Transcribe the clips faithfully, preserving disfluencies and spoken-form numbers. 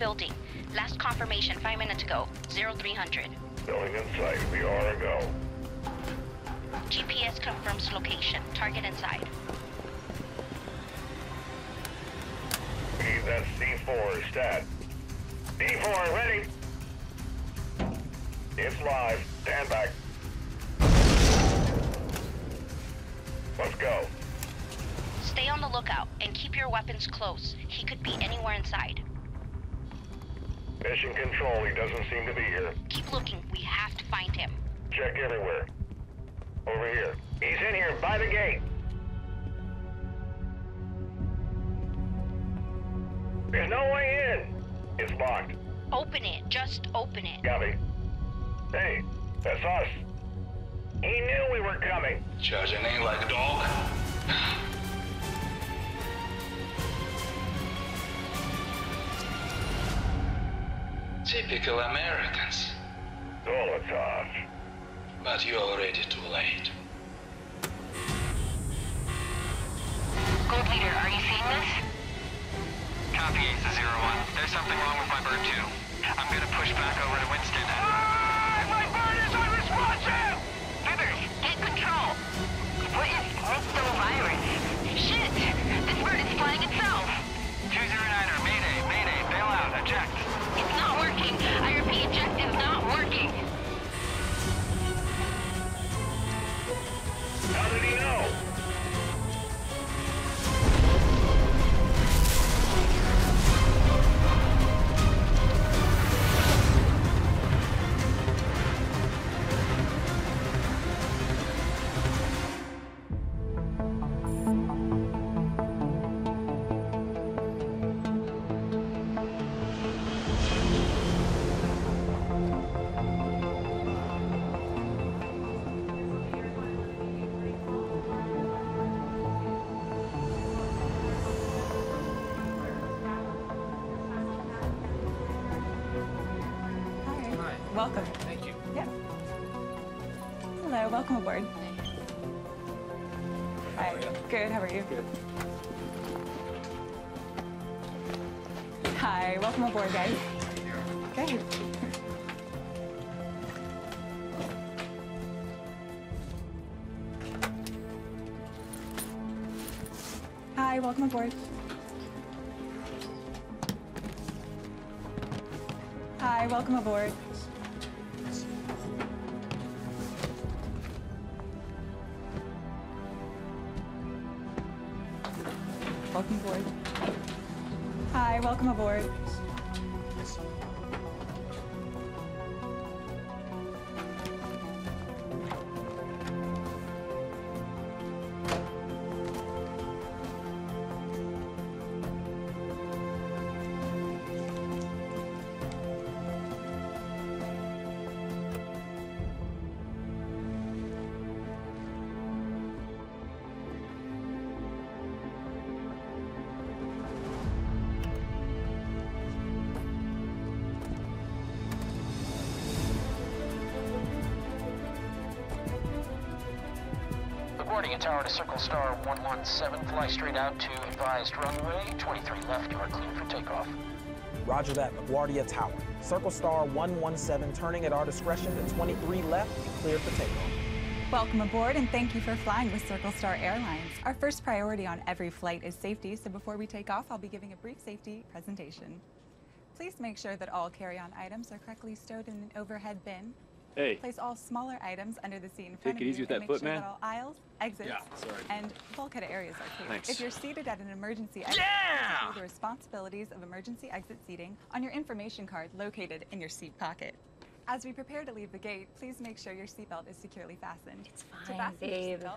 building. Last confirmation five minutes ago, zero three hundred. Building in sight, we are a go. G P S confirms location, target inside. Hey, that's D four, stat. D four, ready. It's live, stand back. Let's go. Stay on the lookout and keep your weapons close. He could be anywhere inside. Mission control, he doesn't seem to be here. Keep looking, we have to find him. Check everywhere. Over here. He's in here, by the gate. There's no way in. It's locked. Open it, just open it. Copy. Hey, that's us. He knew we were coming. Charging in like a dog. Typical Americans. Zolotov. But you're already too late. Gold leader, are you seeing this? Copy, it's the zero one. There's something wrong with my bird too. I'm gonna push back over to Winston. Ah, my bird is unresponsive! Rivers, get control. What is Nikto virus? Shit! This bird is flying itself. two zero niner, mayday, mayday, bail out, eject. It's not working. I repeat, eject is not working. How did he know? Welcome. Thank you. Yeah. Hello, welcome aboard. Hi. Hi. Good, how are you? Good. Hi, welcome aboard, guys. Thank you. Good. Hi, welcome aboard. Hi, welcome aboard. Welcome aboard. Hi, welcome aboard. Tower to Circle Star one one seven, fly straight out to advised runway, twenty-three left, you are clear for takeoff. Roger that, LaGuardia Tower. Circle Star one one seven, turning at our discretion to twenty-three left, and clear for takeoff. Welcome aboard and thank you for flying with Circle Star Airlines. Our first priority on every flight is safety, so before we take off, I'll be giving a brief safety presentation. Please make sure that all carry-on items are correctly stowed in an overhead bin. Hey. Place all smaller items under the seat in front of you. Take it easy with that foot, man. Make sure that all aisles, exits, yeah, and bulkhead areas are clear. Thanks. If you're seated at an emergency exit, yeah! You'll see the responsibilities of emergency exit seating on your information card located in your seat pocket. As we prepare to leave the gate, please make sure your seatbelt is securely fastened. It's fine, to fasten babe. Your seatbelt,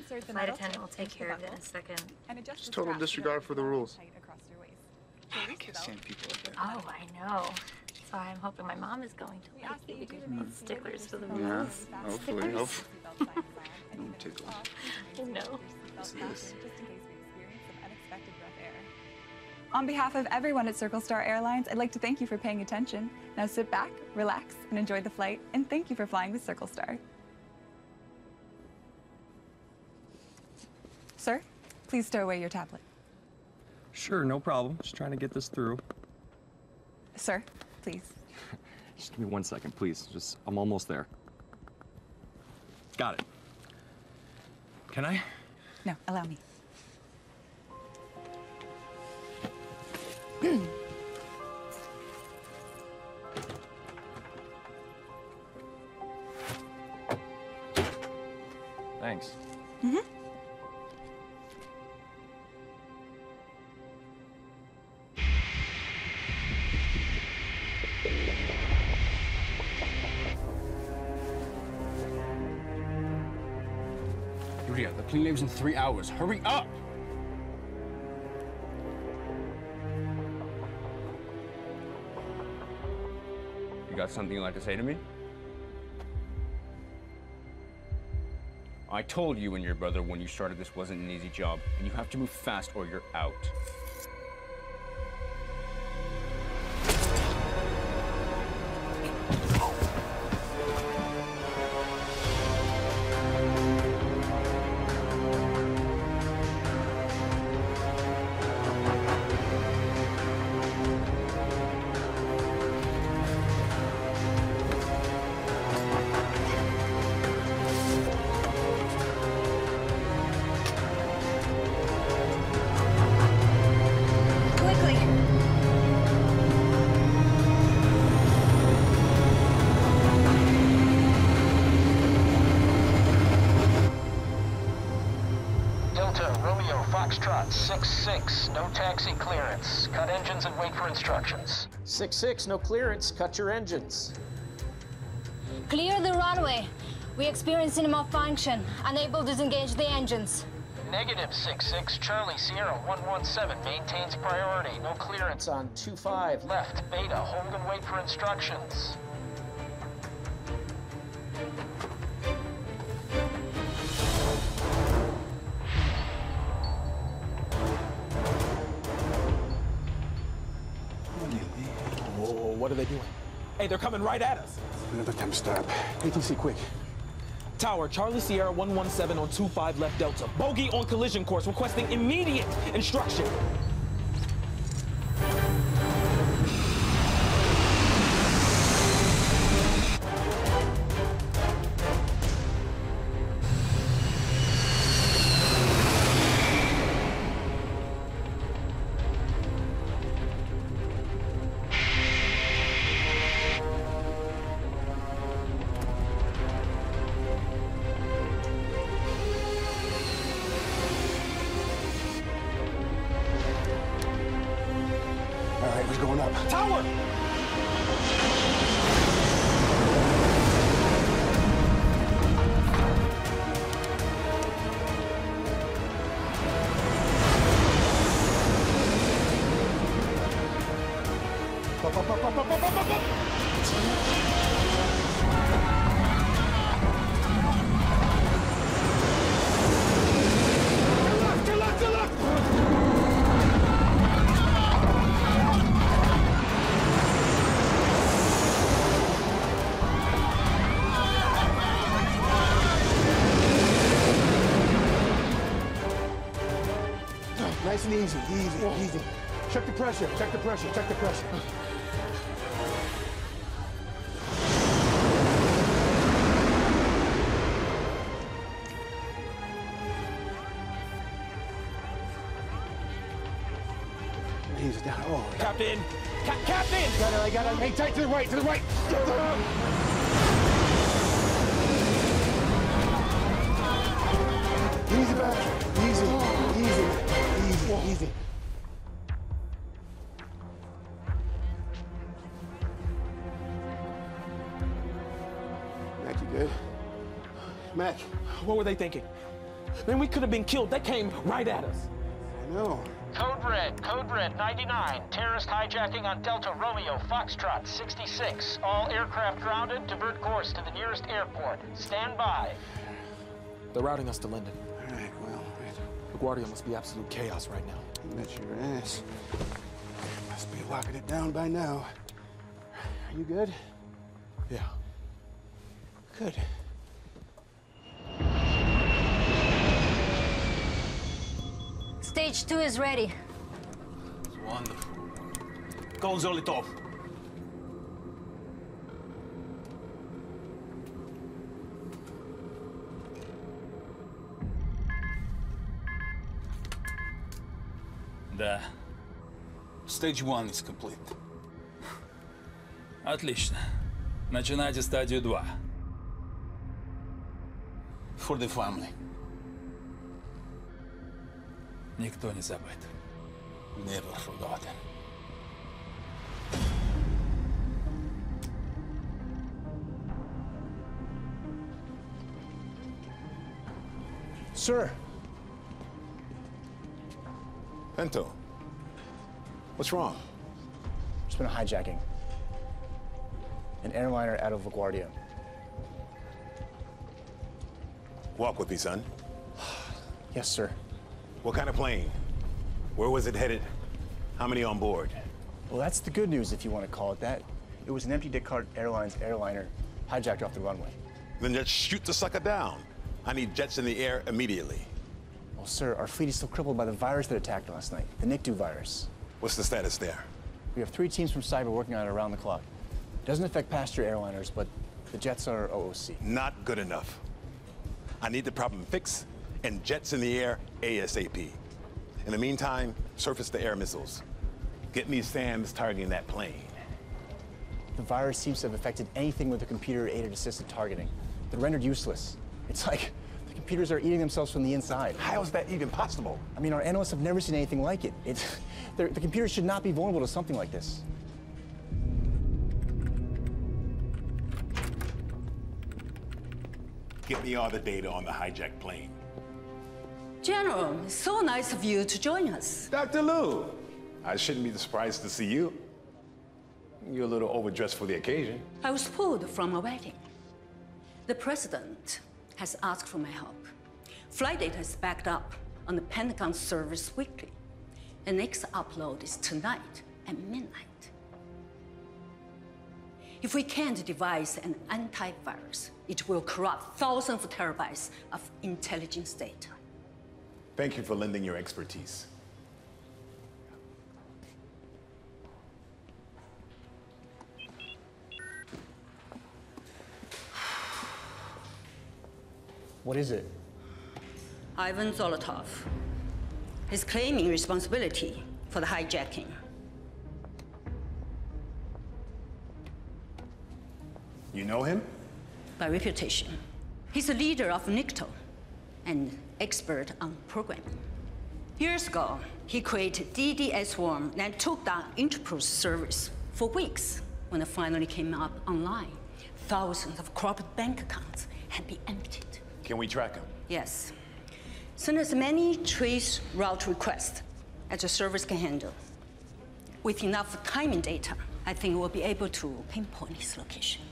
insert the flight attendant will take care of it in a second. And adjust Just the total disregard for the rules. Across your waist. I can't stand people up there. Oh, I know. So I'm hoping my mom is going to like you because mm-hmm. sticklers for the rules. Yeah, hopefully. Hopefully. I'm tickled. I know. What's this? On behalf of everyone at Circle Star Airlines, I'd like to thank you for paying attention. Now sit back, relax, and enjoy the flight. And thank you for flying with Circle Star. Sir, please stow away your tablet. Sure, no problem. Just trying to get this through. Sir, please. Just give me one second, please. Just, I'm almost there. Got it. Can I? No, allow me. Thanks. Mm-hmm. Yulia, the plane leaves in three hours. Hurry up! You got something you'd like to say to me? I told you and your brother when you started this wasn't an easy job, and you have to move fast or you're out. six six, no taxi clearance. Cut engines and wait for instructions. six six, no clearance. Cut your engines. Clear the runway. We experiencing malfunction. Unable to disengage the engines. Negative six six, Charlie Sierra one one seven maintains priority. No clearance on two five. Left, Beta, hold and wait for instructions. What are they doing? Hey, they're coming right at us. Another temp stop. A T C, quick. Tower, Charlie Sierra one one seven on two five left Delta. Bogey on collision course, requesting immediate instruction. Nice and easy, easy, Whoa. easy. Check the pressure, check the pressure, check the pressure. He's down. Oh, Captain! Ca Captain! Got it, I got it. Hey, tight to the right, to the right! Get down! Easy back, easy, easy, easy, easy. Mac, you good? Mac, what were they thinking? Man, we could have been killed. They came right at us. I know. Code Red, Code Red ninety-nine. Terrorist hijacking on Delta Romeo Foxtrot sixty-six. All aircraft grounded. Divert course to the nearest airport. Stand by. They're routing us to Linden. All right, well, right. LaGuardia must be absolute chaos right now. You bet your ass. Must be locking it down by now. Are you good? Yeah. Good. Stage two is ready. It's wonderful. Call Zolotov. да. Stage one is complete. Отлично. Начинайте стадию два. For the family. Никто не забыт. Never forgotten. Sir. Pento. What's wrong? There's been a hijacking. An airliner out of LaGuardia. Walk with me, son. Yes, sir. What kind of plane? Where was it headed? How many on board? Well, that's the good news, if you want to call it that. It was an empty Descartes Airlines airliner hijacked off the runway. Then just shoot the sucker down. I need jets in the air immediately. Well, sir, our fleet is still crippled by the virus that attacked last night, the Nikto virus. What's the status there? We have three teams from cyber working on it around the clock. It doesn't affect passenger airliners, but the jets are O O C. Not good enough. I need the problem fixed and jets in the air ASAP. In the meantime, surface the air missiles. Get me SAMs targeting that plane. The virus seems to have affected anything with a computer-aided assisted targeting. They're rendered useless. It's like the computers are eating themselves from the inside. How is that even possible? I mean, our analysts have never seen anything like it. It's, the computers should not be vulnerable to something like this. Get me all the data on the hijacked plane. General, it's so nice of you to join us. Doctor Liu, I shouldn't be surprised to see you. You're a little overdressed for the occasion. I was pulled from a wedding. The president has asked for my help. Flight data is backed up on the Pentagon servers weekly. The next upload is tonight at midnight. If we can't devise an antivirus, it will corrupt thousands of terabytes of intelligence data. Thank you for lending your expertise. What is it? Ivan Zolotov. He's claiming responsibility for the hijacking. You know him? By reputation. He's a leader of Nikto, an expert on programming. Years ago, he created D D S worm and took down Interpol's service for weeks. When it finally came up online, thousands of corporate bank accounts had been emptied. Can we track him? Yes. Send us many trace route requests as your service can handle. With enough time and data, I think we'll be able to pinpoint his location.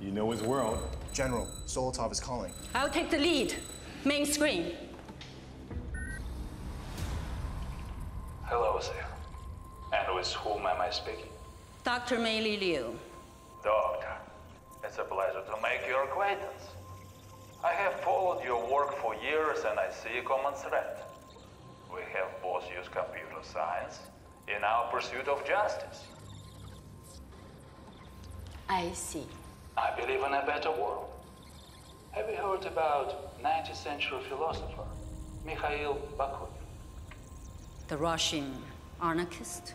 You know his world. General, Zolotov is calling. I'll take the lead. Main screen. Hello there. And with whom am I speaking? Doctor Mei Li Liu. Doctor, it's a pleasure to make your acquaintance. I have followed your work for years and I see a common thread. We have both used computer science in our pursuit of justice. I see. I believe in a better world. Have you heard about nineteenth century philosopher Mikhail Bakunin? The Russian anarchist?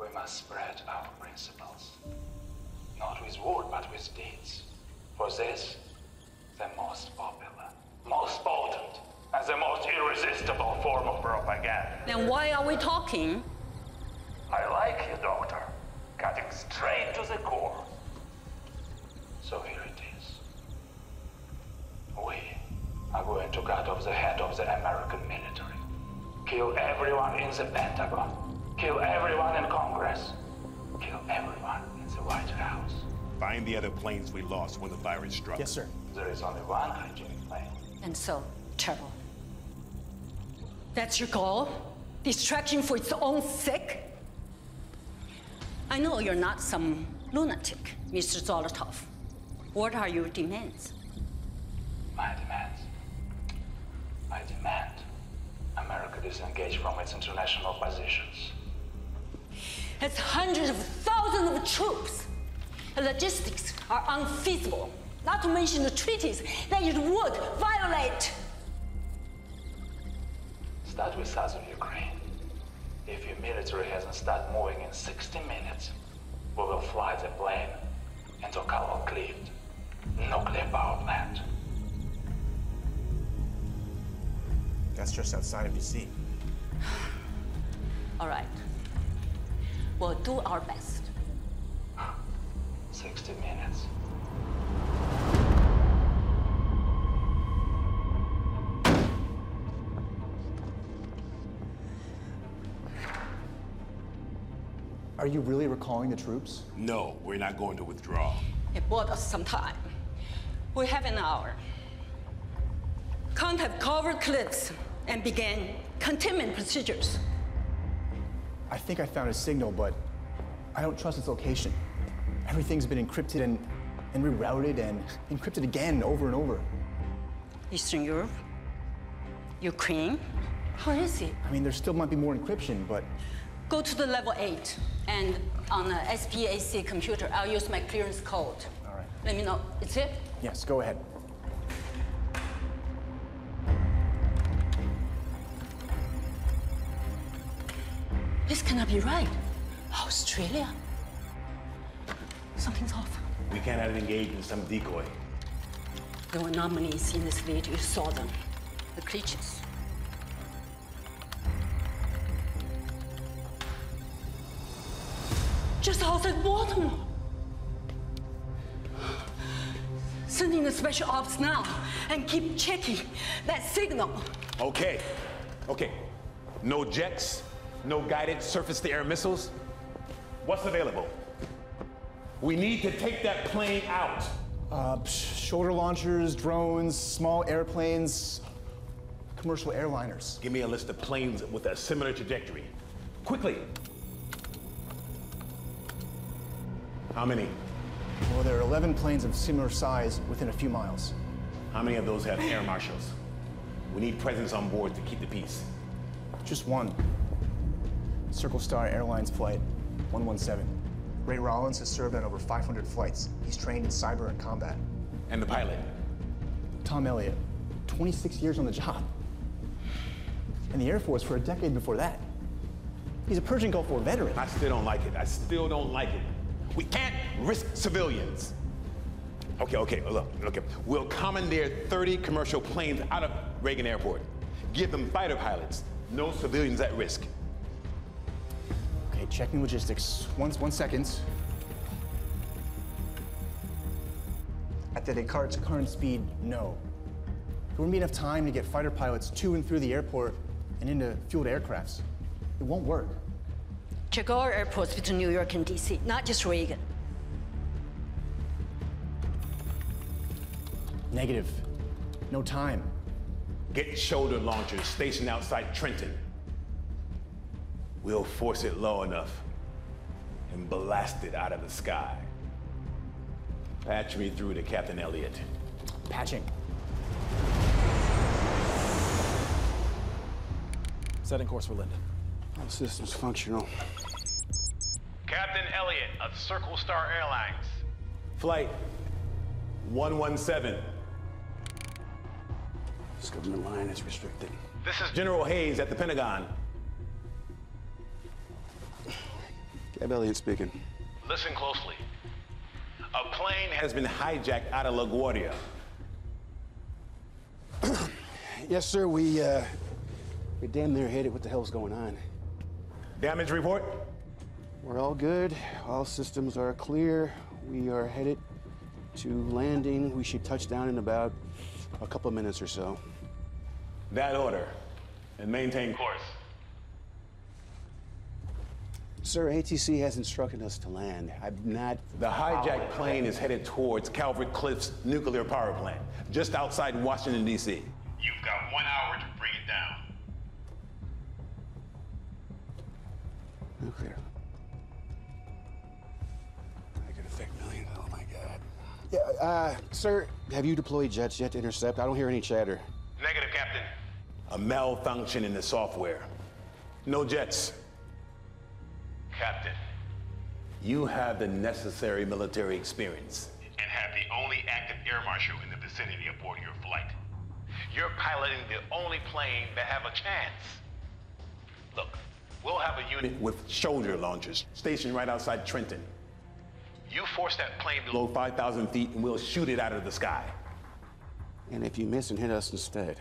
We must spread our principles, not with words but with deeds. For this, the most popular, most potent, and the most irresistible form of propaganda. Then why are we talking? I like you, Doctor. Cutting straight to the core. So here it is. We are going to cut off the head of the American military. Kill everyone in the Pentagon. Kill everyone in Congress. Kill everyone in the White House. Find the other planes we lost when the virus struck. Yes, sir. There is only one hijacked plane. And so, travel. That's your goal? Distraction for its own sake? I know you're not some lunatic, Mister Zolotov. What are your demands? My demands? I demand America disengage from its international positions. That's hundreds of thousands of troops. The logistics are unfeasible, not to mention the treaties that it would violate. Start with southern Ukraine. If your military hasn't started moving in sixty minutes, we will fly the plane into Calvert Cliffs nuclear power plant. That's just outside of D C. All right. We'll do our best. sixty minutes. Are you really recalling the troops? No, we're not going to withdraw. It bought us some time. We have an hour. Contact Calvert Cliffs and begin containment procedures. I think I found a signal, but I don't trust its location. Everything's been encrypted and, and rerouted and encrypted again over and over. Eastern Europe? Ukraine? Where is it? I mean, there still might be more encryption, but... Go to the level eight, and on the S P A C computer, I'll use my clearance code. All right. Let me know. It's it? Yes, go ahead. This cannot be right. Australia? Something's off. We cannot engage in some decoy. There were anomalies in this video. You saw them. The creatures. Just outside Baltimore. Send in the special ops now and keep checking that signal. Okay, okay. No jets, no guided surface-to-air missiles. What's available? We need to take that plane out. Uh, shoulder launchers, drones, small airplanes, commercial airliners. Give me a list of planes with a similar trajectory. Quickly. How many? Well, there are eleven planes of similar size within a few miles. How many of those have air marshals? We need presence on board to keep the peace. Just one. Circle Star Airlines flight one one seven. Ray Rollins has served on over five hundred flights. He's trained in cyber and combat. And the pilot? Tom Elliott. twenty-six years on the job. And the Air Force for a decade before that. He's a Persian Gulf War veteran. I still don't like it. I still don't like it. We can't risk civilians. Okay, okay, look, okay. We'll commandeer thirty commercial planes out of Reagan Airport. Give them fighter pilots. No civilians at risk. Okay, checking logistics. One, one second. At the Descartes current speed, no. There wouldn't be enough time to get fighter pilots to and through the airport and into fueled aircrafts. It won't work. Check all our airports between New York and D C, not just Reagan. Negative. No time. Get shoulder launchers stationed outside Trenton. We'll force it low enough and blast it out of the sky. Patch me through to Captain Elliott. Patching. Setting course for Linden. The system's functional. Captain Elliott of Circle Star Airlines. Flight one one seven. This government line is restricted. This is General Hayes at the Pentagon. Captain Elliott speaking. Listen closely. A plane has been hijacked out of LaGuardia. Yes, sir. We, uh, we damn near hit it. What the hell's going on? Damage report? We're all good. All systems are clear. We are headed to landing. We should touch down in about a couple of minutes or so. That order. And maintain course. Sir, A T C has instructed us to land. I've not... The hijacked plane is headed towards Calvert Cliffs nuclear power plant, just outside Washington, D C. You've got one hour to bring it down. Nuclear. I could affect millions. Oh my God. Yeah, uh, sir, have you deployed jets yet to intercept? I don't hear any chatter. Negative, Captain. A malfunction in the software. No jets. Captain. You have the necessary military experience. And have the only active air marshal in the vicinity aboard your flight. you're piloting the only plane that have a chance. Look, we'll have a unit with shoulder launchers stationed right outside Trenton. You force that plane below five thousand feet and we'll shoot it out of the sky. And if you miss and hit us instead?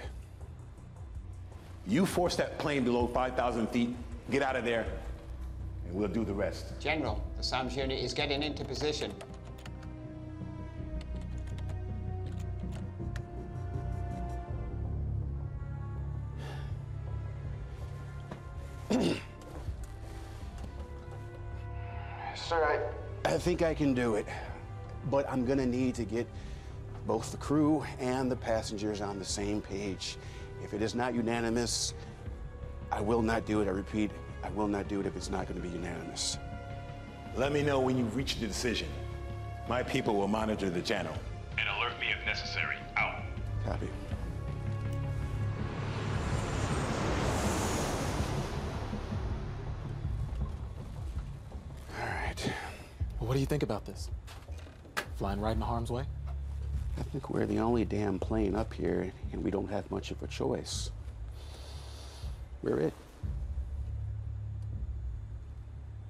You force that plane below five thousand feet, get out of there, and we'll do the rest. General, the SAMS unit is getting into position. Sir, I, I think I can do it, but I'm gonna need to get both the crew and the passengers on the same page. If it is not unanimous, I will not do it. I repeat, I will not do it if it's not gonna be unanimous. Let me know when you reach the decision. My people will monitor the channel. And alert me if necessary. Out. Copy. What do you think about this? Flying right in harm's way? I think we're the only damn plane up here, and we don't have much of a choice. We're it.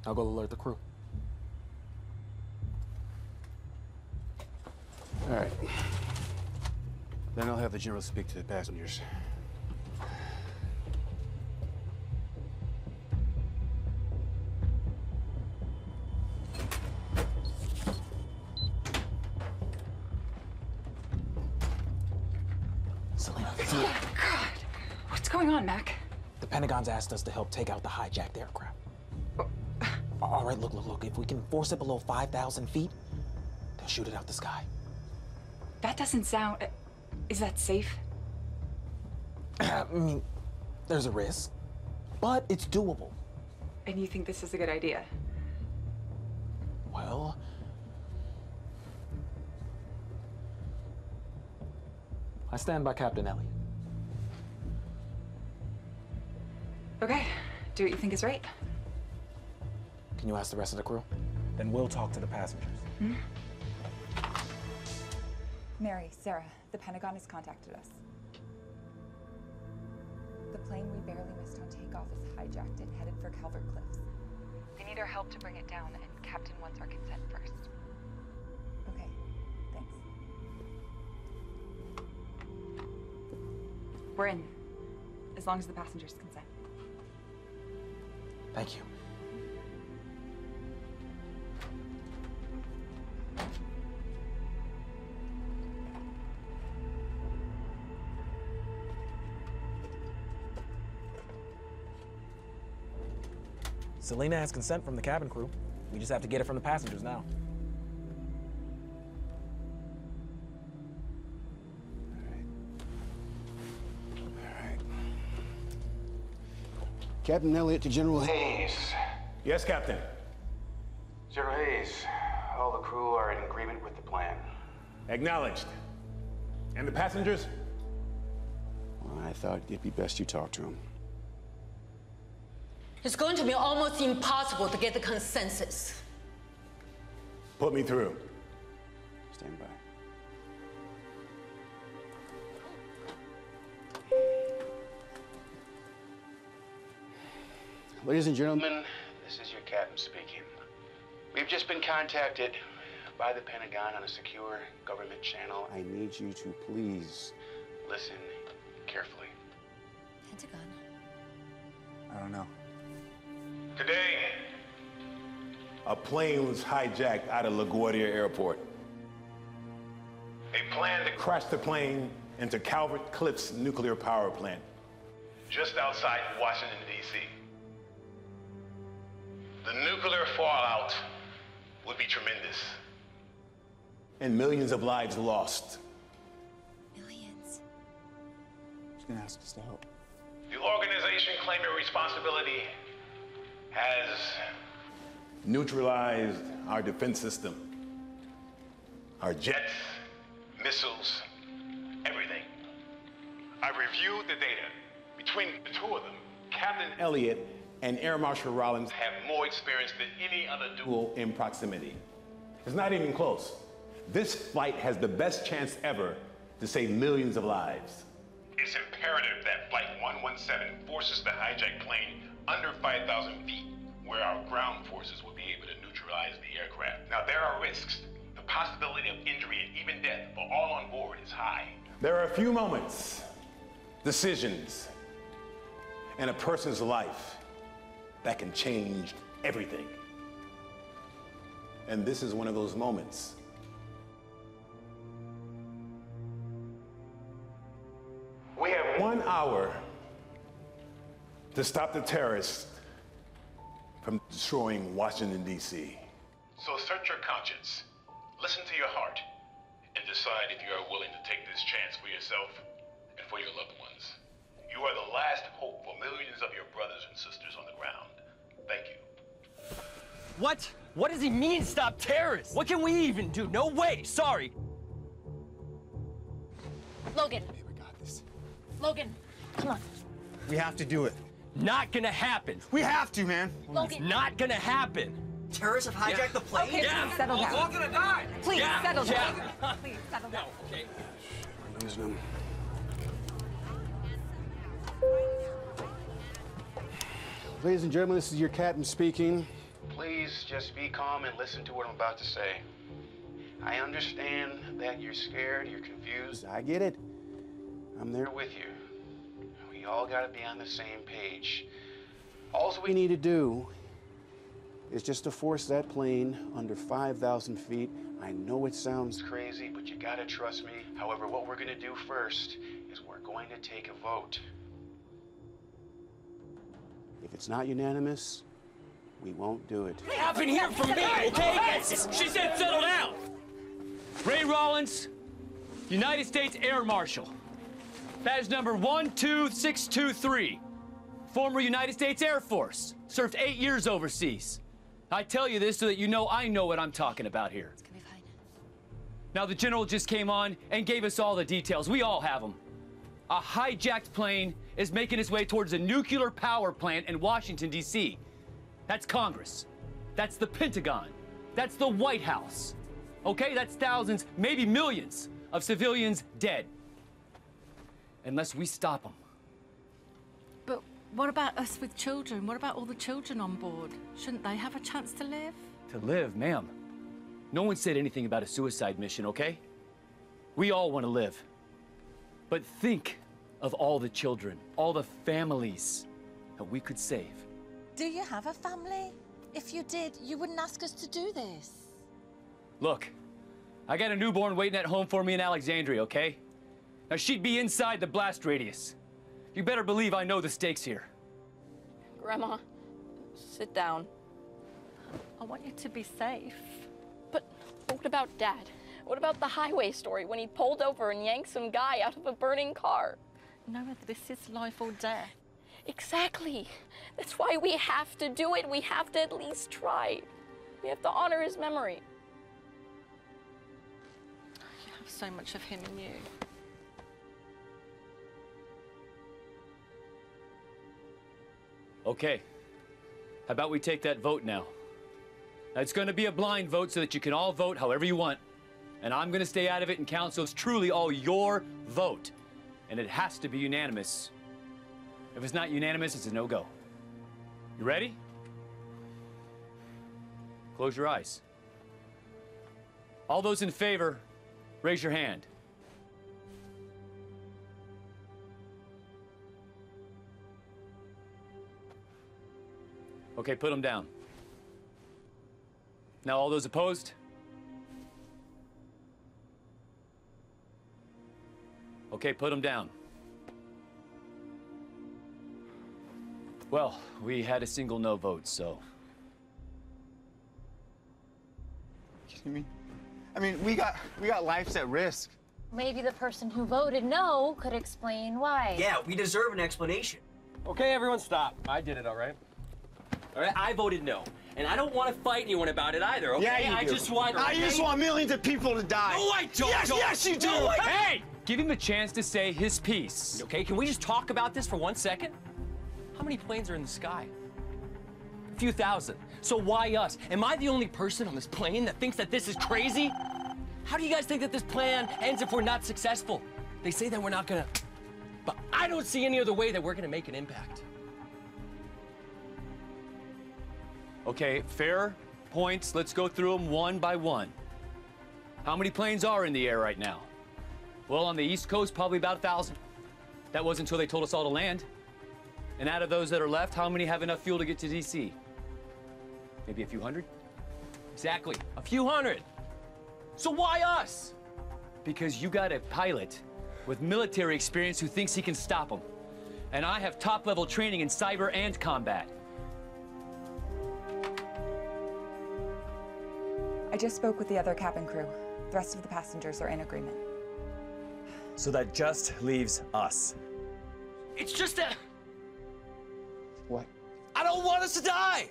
I'll go alert the crew. All right. Then I'll have the general speak to the passengers. Pentagon's asked us to help take out the hijacked aircraft. Oh. All right, look, look, look. If we can force it below five thousand feet, they'll shoot it out the sky. That doesn't sound... Uh, is that safe? I mean, there's a risk, but it's doable. And you think this is a good idea? Well... I stand by Captain Elliott. Okay, do what you think is right. Can you ask the rest of the crew? Then we'll talk to the passengers. Mm-hmm. Mary, Sarah, the Pentagon has contacted us. The plane we barely missed on takeoff is hijacked and headed for Calvert Cliffs. They need our help to bring it down, and Captain wants our consent first. Okay, thanks. We're in, as long as the passengers consent. Thank you. Selena has consent from the cabin crew. We just have to get it from the passengers now. Captain Elliott to General Hayes. Hayes. Yes, Captain. General Hayes, all the crew are in agreement with the plan. Acknowledged. And the passengers? Well, I thought it'd be best you talk to them. It's going to be almost impossible to get the consensus. Put me through. Stand by. Ladies and gentlemen, this is your captain speaking. We've just been contacted by the Pentagon on a secure government channel. I need you to please listen carefully. Pentagon? I don't know. Today, a plane was hijacked out of LaGuardia Airport. They planned to crash the plane into Calvert Cliffs nuclear power plant just outside Washington, D C The nuclear fallout would be tremendous. And millions of lives lost. Millions? She's gonna ask us to help. The organization claiming responsibility has neutralized our defense system. Our jets, missiles, everything. I've reviewed the data. Between the two of them, Captain Elliott and Air Marshal Rollins have more experience than any other duo in proximity. It's not even close. This flight has the best chance ever to save millions of lives. imperative that Flight one one seven forces the hijacked plane under five thousand feet, where our ground forces will be able to neutralize the aircraft. Now, there are risks. The possibility of injury and even death for all on board is high. There are a few moments, decisions, and a person's life that can change everything. And this is one of those moments. We have one hour to stop the terrorists from destroying Washington, D C So search your conscience, listen to your heart, and decide if you are willing to take this chance for yourself and for your loved ones. You are the last hope for millions of your brothers and sisters on the ground. Thank you. What? What does he mean, stop terrorists? What can we even do? No way, sorry. Logan. Hey, we got this. Logan, come on. We have to do it. Not gonna happen. We have to, man. Logan. It's not gonna happen. Terrorists have hijacked yeah. the plane? Okay, yeah. Please settle down. We're all gonna die. Please, yeah. settle down. Yeah. Please, settle down. No, okay. We're losing them. Ladies and gentlemen, this is your captain speaking. Please just be calm and listen to what I'm about to say. I understand that you're scared, you're confused. I get it. I'm there with you. We all gotta be on the same page. All we need to do is just to force that plane under five thousand feet. I know it sounds crazy, but you gotta trust me. However, what we're gonna do first is we're going to take a vote. If it's not unanimous, we won't do it. It happened here from me, okay? She said settle down. Ray Rollins, United States Air Marshal. That is number one two six two three. Former United States Air Force. Served eight years overseas. I tell you this so that you know I know what I'm talking about here. It's gonna be fine. Now the general just came on and gave us all the details. We all have them. A hijacked plane is making its way towards a nuclear power plant in Washington, D C That's Congress. That's the Pentagon. That's the White House. Okay, that's thousands, maybe millions of civilians dead. Unless we stop them. But what about us with children? What about all the children on board? Shouldn't they have a chance to live? To live, ma'am. No one said anything about a suicide mission, okay? We all want to live. But think of all the children, all the families that we could save. Do you have a family? If you did, you wouldn't ask us to do this. Look, I got a newborn waiting at home for me in Alexandria, okay? Now she'd be inside the blast radius. You better believe I know the stakes here. Grandma, sit down. I want you to be safe. But what about Dad? What about the highway story when he pulled over and yanked some guy out of a burning car? No, this is life or death. Exactly. That's why we have to do it. We have to at least try. We have to honor his memory. You have so much of him in you. Okay. How about we take that vote now? Now it's going to be a blind vote so that you can all vote however you want. And I'm gonna stay out of it and count, so it's truly all your vote. And it has to be unanimous. If it's not unanimous, it's a no-go. You ready? Close your eyes. All those in favor, raise your hand. Okay, put them down. Now all those opposed? Okay, put them down. Well, we had a single no vote, so. Excuse me? I mean, we got we got lives at risk. Maybe the person who voted no could explain why. Yeah, we deserve an explanation. Okay, everyone stop. I did it, all right? All right, I voted no. And I don't want to fight anyone about it either, okay? Yeah, you I do. just want I okay? just want millions of people to die. No, I don't. Yes, don't. yes, you do. No, I hey! Give him a chance to say his piece. Okay, can we just talk about this for one second? How many planes are in the sky? A few thousand. So why us? Am I the only person on this plane that thinks that this is crazy? How do you guys think that this plan ends if we're not successful? They say that we're not gonna But I don't see any other way that we're gonna make an impact. Okay, fair points. Let's go through them one by one. How many planes are in the air right now? Well, on the East Coast, probably about a thousand. That was until they told us all to land. And out of those that are left, how many have enough fuel to get to D C? Maybe a few hundred? Exactly, a few hundred. So why us? Because you got a pilot with military experience who thinks he can stop them. And I have top-level training in cyber and combat. I just spoke with the other cabin crew. The rest of the passengers are in agreement. So that just leaves us. It's just that... What? I don't want us to die!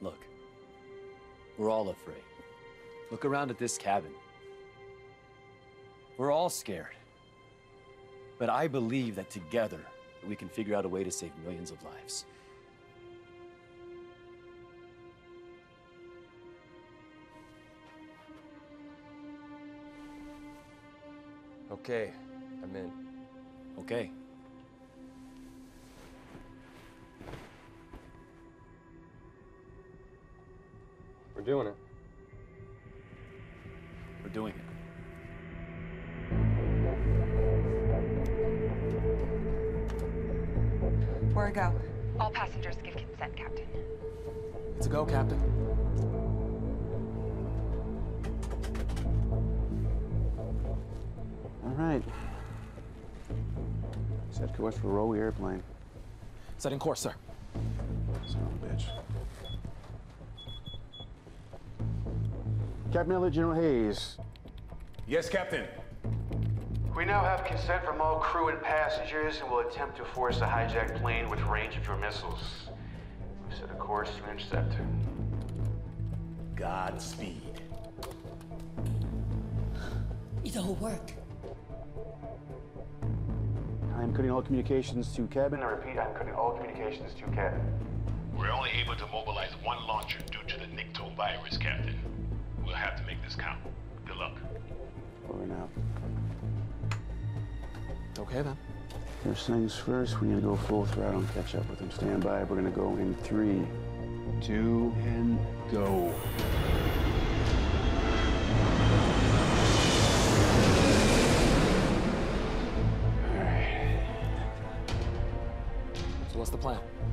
Look, we're all afraid. Look around at this cabin. We're all scared. But I believe that together, we can figure out a way to save millions of lives. Okay, I'm in. Okay. We're doing it. We're doing it. We're a go. All passengers give consent, Captain. It's a go, Captain. All right. Set course for roll airplane. Setting course, sir. Son of a bitch. Captain Elliott, General Hayes. Yes, Captain. We now have consent from all crew and passengers and will attempt to force a hijacked plane with range of your missiles. Set a course to intercept. Godspeed. It'll work. I'm cutting all communications to cabin. I repeat, I'm cutting all communications to cabin. We're only able to mobilize one launcher due to the Nikto virus, Captain. We'll have to make this count. Good luck. Over now. Okay, then. First things first, we need to go full throttle and catch up with them. Stand by. We're going to go in three, two, and go.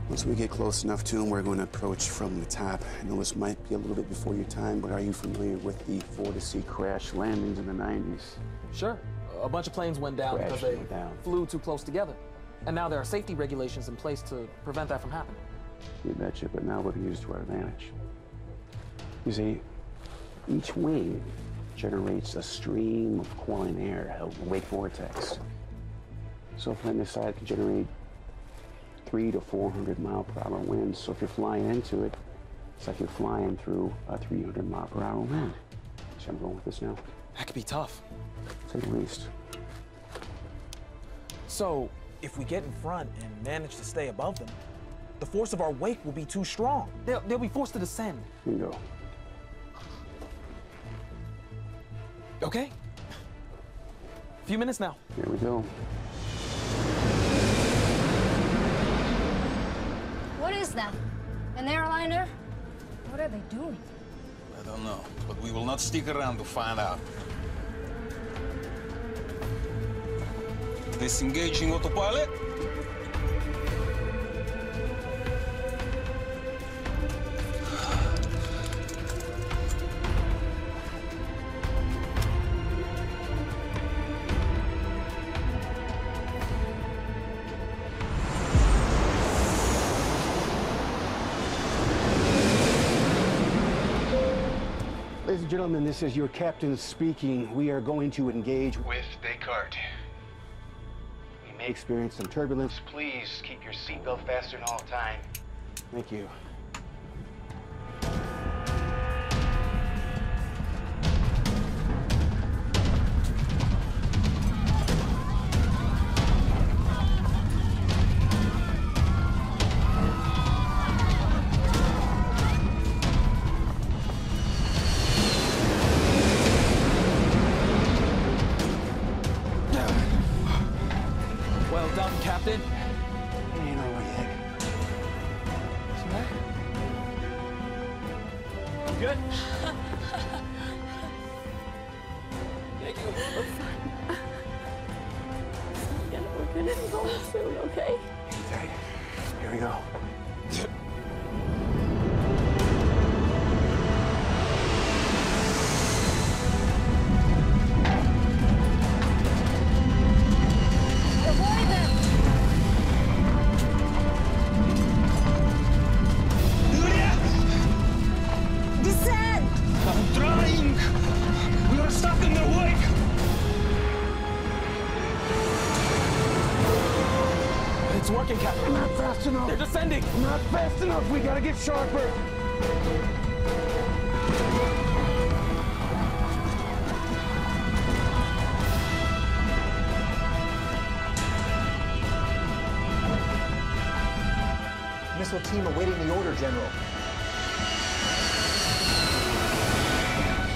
Once we get close enough to them, we're going to approach from the top. I know this might be a little bit before your time, but are you familiar with the Fortasea crash landings in the nineties? Sure. A bunch of planes went down because they flew too close together. And now there are safety regulations in place to prevent that from happening. You betcha, but now we're used to our advantage. You see, each wing generates a stream of cooling air, a wake vortex. So if on this side can generate three to four hundred mile per hour winds. So if you're flying into it, it's like you're flying through a three hundred mile per hour wind. See, I'm going with this now. That could be tough. Say the least. So if we get in front and manage to stay above them, the force of our wake will be too strong. They'll, they'll be forced to descend. Here you go. Okay. A few minutes now. Here we go. What is that? An airliner? What are they doing? I don't know, but we will not stick around to find out. Disengaging autopilot. Gentlemen, this is your captain speaking. We are going to engage with Descartes. You may experience some turbulence. Please keep your seatbelt fastened all the time. Thank you. happen. It'll go off soon, okay? Keep tight. Here we go. We gotta get sharper. Missile team awaiting the order, General.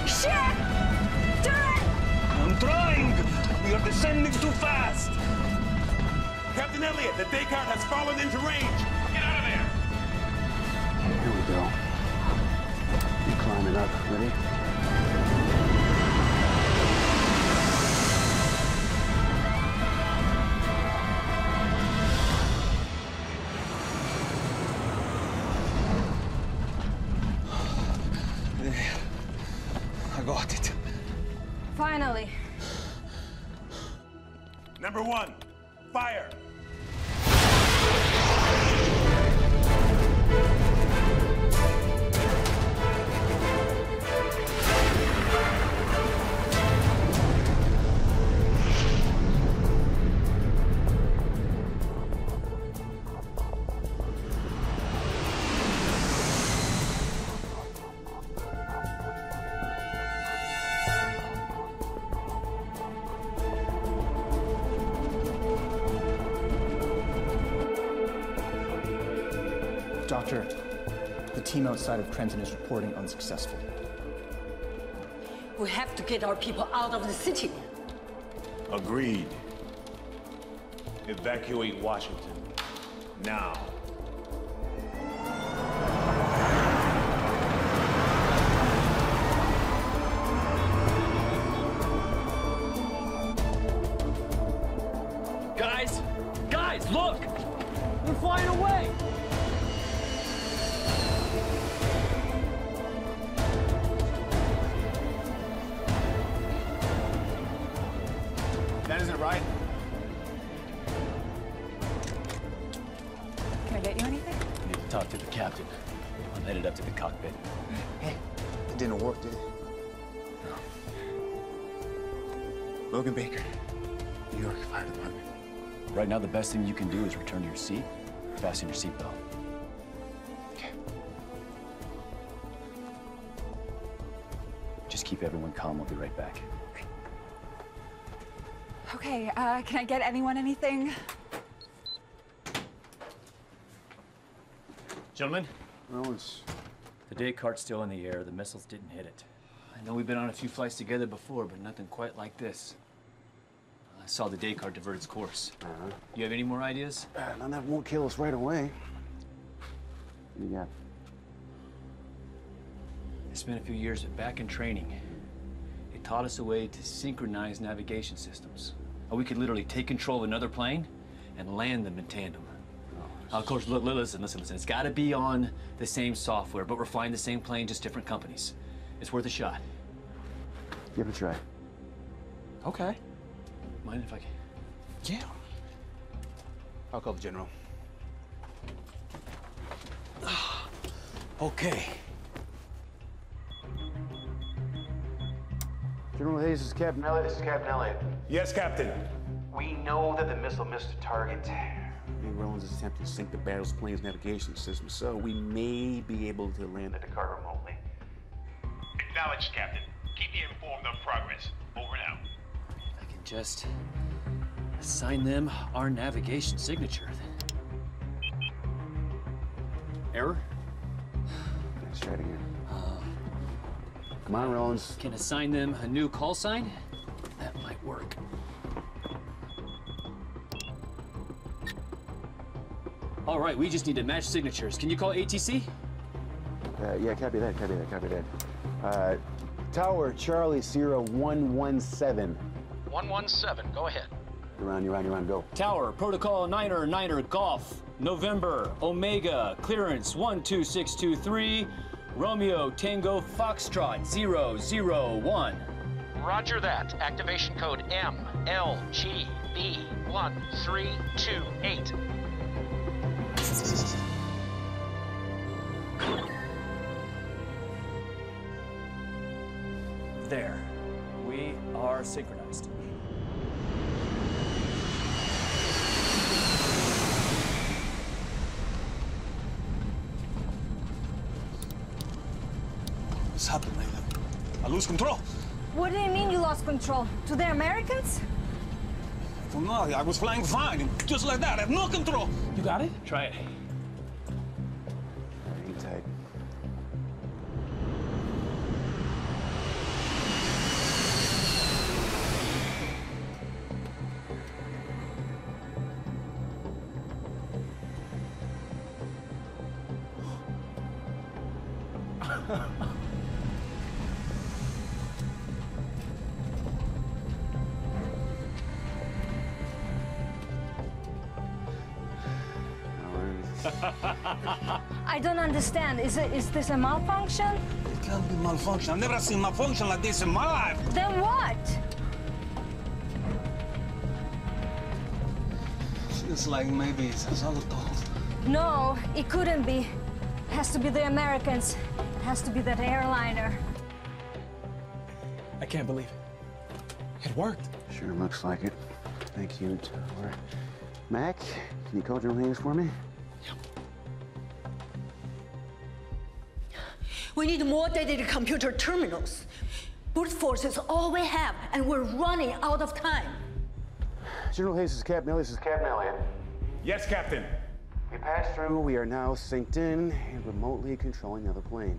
Shit! Do it! I'm trying! We are descending too fast! Captain Elliott, the Descartes has fallen into range! Here we go. You're climbing up. Ready? I got it. Finally. Number one, fire. Doctor, the team outside of Trenton is reporting unsuccessful. We have to get our people out of the city. Agreed. Evacuate Washington. Now. Guys! Guys, look! They're flying away! Right. Can I get you anything? I need to talk to the captain. I'm headed up to the cockpit. Hey, it didn't work, did it? No. Logan Baker, New York Fire Department. Right now, the best thing you can do is return to your seat, fasten your seatbelt. Okay. Just keep everyone calm. We'll be right back. Okay, uh, can I get anyone anything? Gentlemen? Well, it's... The Descartes still in the air. The missiles didn't hit it. I know we've been on a few flights together before, but nothing quite like this. I saw the Descartes divert its course. Uh-huh. You have any more ideas? Uh, none that won't kill us right away. What do you got? I spent a few years back in training. It taught us a way to synchronize navigation systems. We could literally take control of another plane and land them in tandem. Oh, uh, of course, look, listen, listen, listen. It's got to be on the same software, but we're flying the same plane, just different companies. It's worth a shot. Give it a try. Okay. Mind if I can? Yeah. I'll call the general. Okay. General Hayes, this is Captain Elliott. This is Captain Elliott. Yes, Captain. We know that the missile missed a target. Ray Rollins is attempting to sync the battle's plane's navigation system, so we may be able to land the Descartes remotely. Acknowledged, Captain. Keep me informed on progress. Over and out. I can just assign them our navigation signature, then. Error? Let's try it again. Come on, Rollins. Can assign them a new call sign? That might work. All right, we just need to match signatures. Can you call A T C? Uh, yeah, copy that, copy that, copy that. Uh, Tower Charlie Sierra one one seven. one one seven, go ahead. You're on, you're on, you're on, go. Tower, protocol niner, niner, golf, November, Omega, clearance one two six two three, Romeo, Tango, Foxtrot, zero zero one. Roger that. Activation code M L G B one three two eight. There. We are synchronized. What's happened, Leila? I lose control. What do you mean you lost control? To the Americans? I don't know. I was flying fine. Just like that. I have no control. You got it? Try it. Hang tight. I don't understand. Is it, is this a malfunction? It can't be malfunction. I've never seen malfunction like this in my life. Then what? Feels like maybe it's Zolotov. No, it couldn't be. It has to be the Americans. It has to be that airliner. I can't believe it. It worked. Sure looks like it. Thank you, Tower. Mac, can you call your hands for me? We need more dedicated computer terminals. Brute force is all we have, and we're running out of time. General Hayes, this is Captain Elliott. This is Captain Elliott. Yes, Captain. We passed through. We are now synced in and remotely controlling the other plane.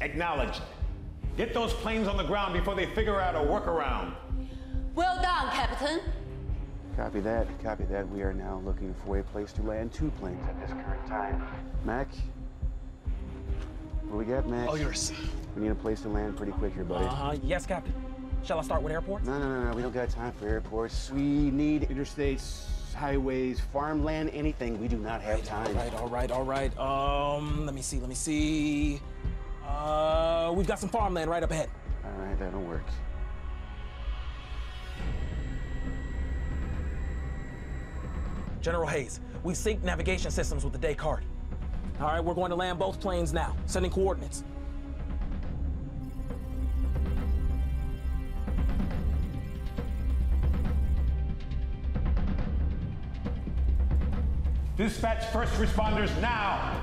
Acknowledged. Get those planes on the ground before they figure out a workaround. Well done, Captain. Copy that. Copy that. We are now looking for a place to land two planes at this current time. Mac. What we got, Max? All yours. We need a place to land pretty quick here, buddy. Uh-huh. Yes, Captain. Shall I start with airports? No, no, no, no. We don't got time for airports. We need interstates, highways, farmland, anything. We do not have time. All right, all right, all right. Um, let me see, let me see. Uh, we've got some farmland right up ahead. All right, that'll work. General Hayes, we've synced navigation systems with the Descartes. All right, we're going to land both planes now. Sending coordinates. Dispatch first responders now.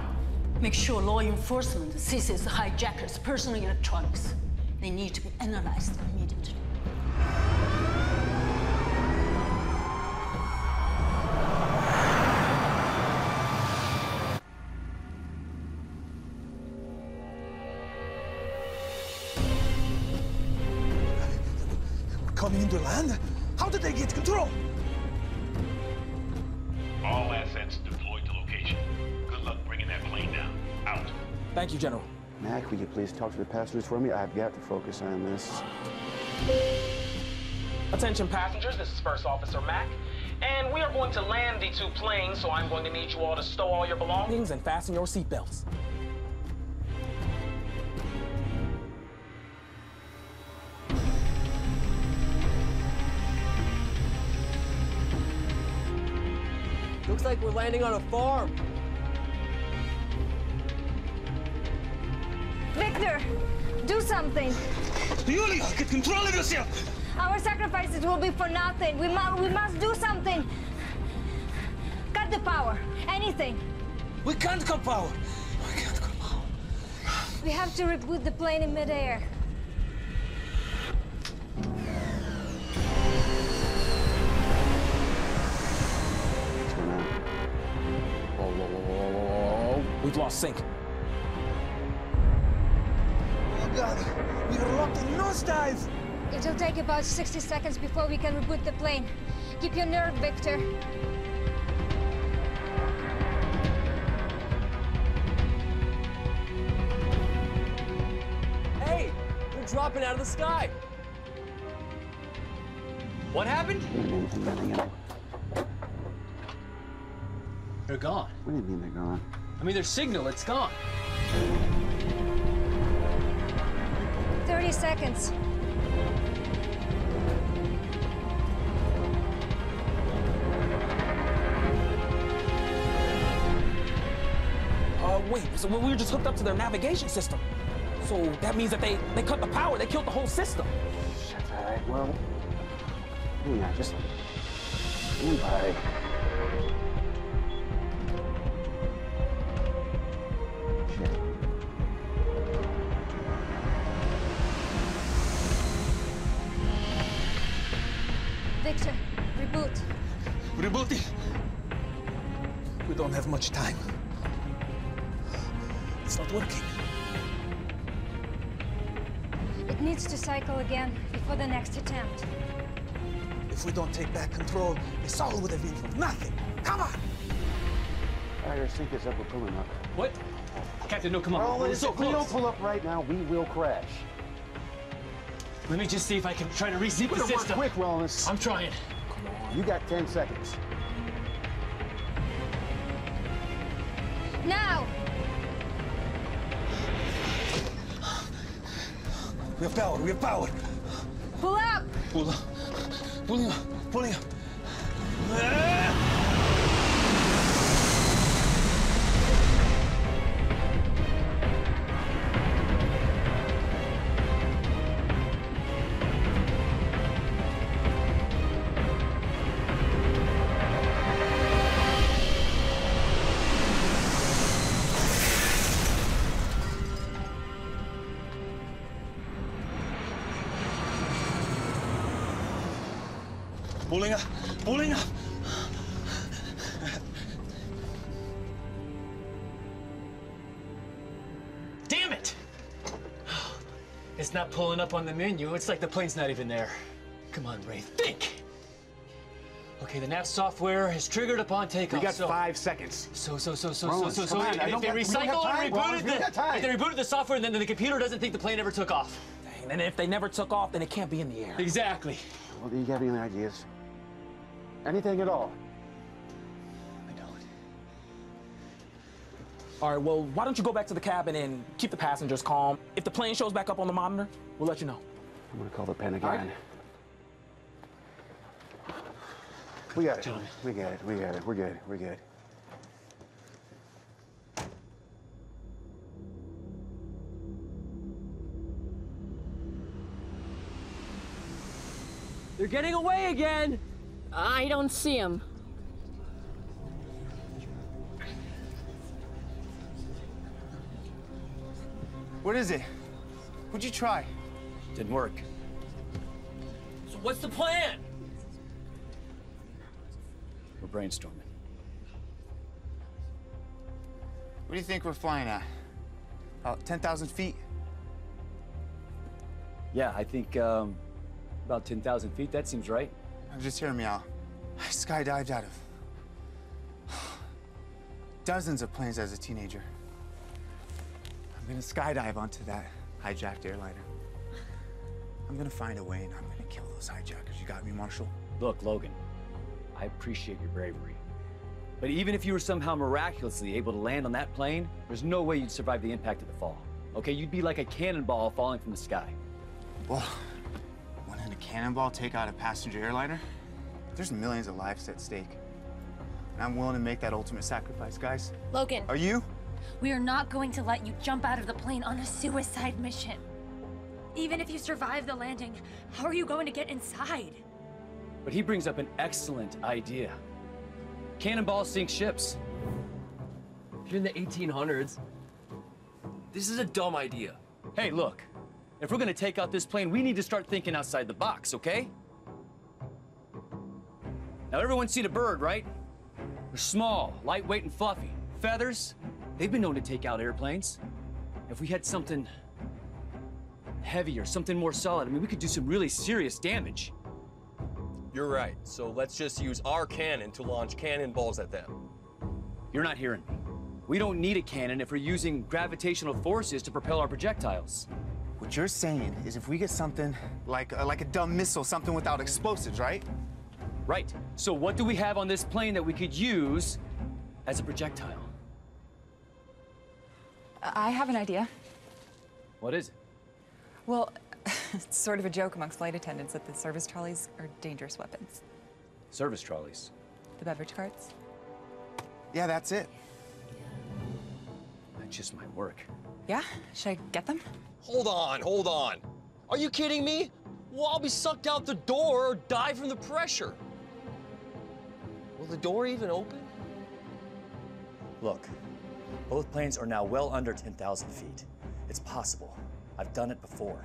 Make sure law enforcement seizes hijackers' personal electronics. They need to be analyzed immediately. Coming into land? How did they get control? All assets deployed to location. Good luck bringing that plane down. Out. Thank you, General. Mac, will you please talk to the passengers for me? I've got to focus on this. Attention passengers, this is First Officer Mac, and we are going to land the two planes, so I'm going to need you all to stow all your belongings and fasten your seatbelts. Looks like we're landing on a farm. Victor, do something. Yulia, get control of yourself. Our sacrifices will be for nothing. We, mu we must do something. Cut the power. Anything. We can't cut power. We can't cut power. We have to reboot the plane in midair. We've lost sync. Oh God, we're locked in nosedive. It'll take about sixty seconds before we can reboot the plane. Keep your nerve, Victor. Hey, we're dropping out of the sky. What happened? They're gone. What do you mean they're gone? I mean, their signal, it's gone. thirty seconds. Uh, wait, so we were just hooked up to their navigation system. So that means that they, they cut the power, they killed the whole system. Shit, all right, well, yeah, just anybody. Victor, reboot. Rebooting? We don't have much time. It's not working. It needs to cycle again before the next attempt. If we don't take back control, this all would have been for nothing. Come on! All right, sync is up. We're pulling up. What? Captain, no, come on. Oh, it's so close. If we don't pull up right now, we will crash. Let me just see if I can try to reseat the system. Quick, Rollins. I'm trying. Come on. You got ten seconds. Now! We have power, we have power. Pull up! Pull up. Pulling up, pulling up. Pulling up, pulling up. Damn it! It's not pulling up on the menu. It's like the plane's not even there. Come on, Ray, think! Okay, the nav software is triggered upon takeoff. We got so, five seconds. So, so, so, so, Rollins, so, so, so. If, if they recycle and rebooted the, if they rebooted the software, and then the computer doesn't think the plane ever took off. Dang, and if they never took off, then it can't be in the air. Exactly. Well, do you have any ideas? Anything at all? I don't. All right, well, why don't you go back to the cabin and keep the passengers calm? If the plane shows back up on the monitor, we'll let you know. I'm gonna call the Pentagon. All right. We got it. John. We got it. We got it. We're good. We're good. They're getting away again. I don't see him. What is it? What'd you try? Didn't work. So what's the plan? We're brainstorming. What do you think we're flying at? About ten thousand feet? Yeah, I think um, about ten thousand feet. That seems right. Just hear me out. I skydived out of dozens of planes as a teenager. I'm gonna skydive onto that hijacked airliner. I'm gonna find a way and I'm gonna kill those hijackers. You got me, Marshal? Look, Logan, I appreciate your bravery. But even if you were somehow miraculously able to land on that plane, there's no way you'd survive the impact of the fall. Okay, you'd be like a cannonball falling from the sky. Well. A cannonball take out a passenger airliner? There's millions of lives at stake. And I'm willing to make that ultimate sacrifice, guys. Logan. Are you? We are not going to let you jump out of the plane on a suicide mission. Even if you survive the landing, how are you going to get inside? But he brings up an excellent idea. Cannonballs sink ships. If you're in the eighteen hundreds, this is a dumb idea. Hey, look. If we're gonna take out this plane, we need to start thinking outside the box, okay? Now, everyone's seen a bird, right? They're small, lightweight, and fluffy. Feathers, they've been known to take out airplanes. If we had something heavier, something more solid, I mean, we could do some really serious damage. You're right, so let's just use our cannon to launch cannonballs at them. You're not hearing me. We don't need a cannon if we're using gravitational forces to propel our projectiles. What you're saying is if we get something like, uh, like a dumb missile, something without explosives, right? Right. So what do we have on this plane that we could use as a projectile? I have an idea. What is it? Well, it's sort of a joke amongst flight attendants that the service trolleys are dangerous weapons. Service trolleys? The beverage carts. Yeah, that's it. That just might work. Yeah? Should I get them? Hold on, hold on. Are you kidding me? Well, I'll be sucked out the door or die from the pressure. Will the door even open? Look, both planes are now well under ten thousand feet. It's possible. I've done it before.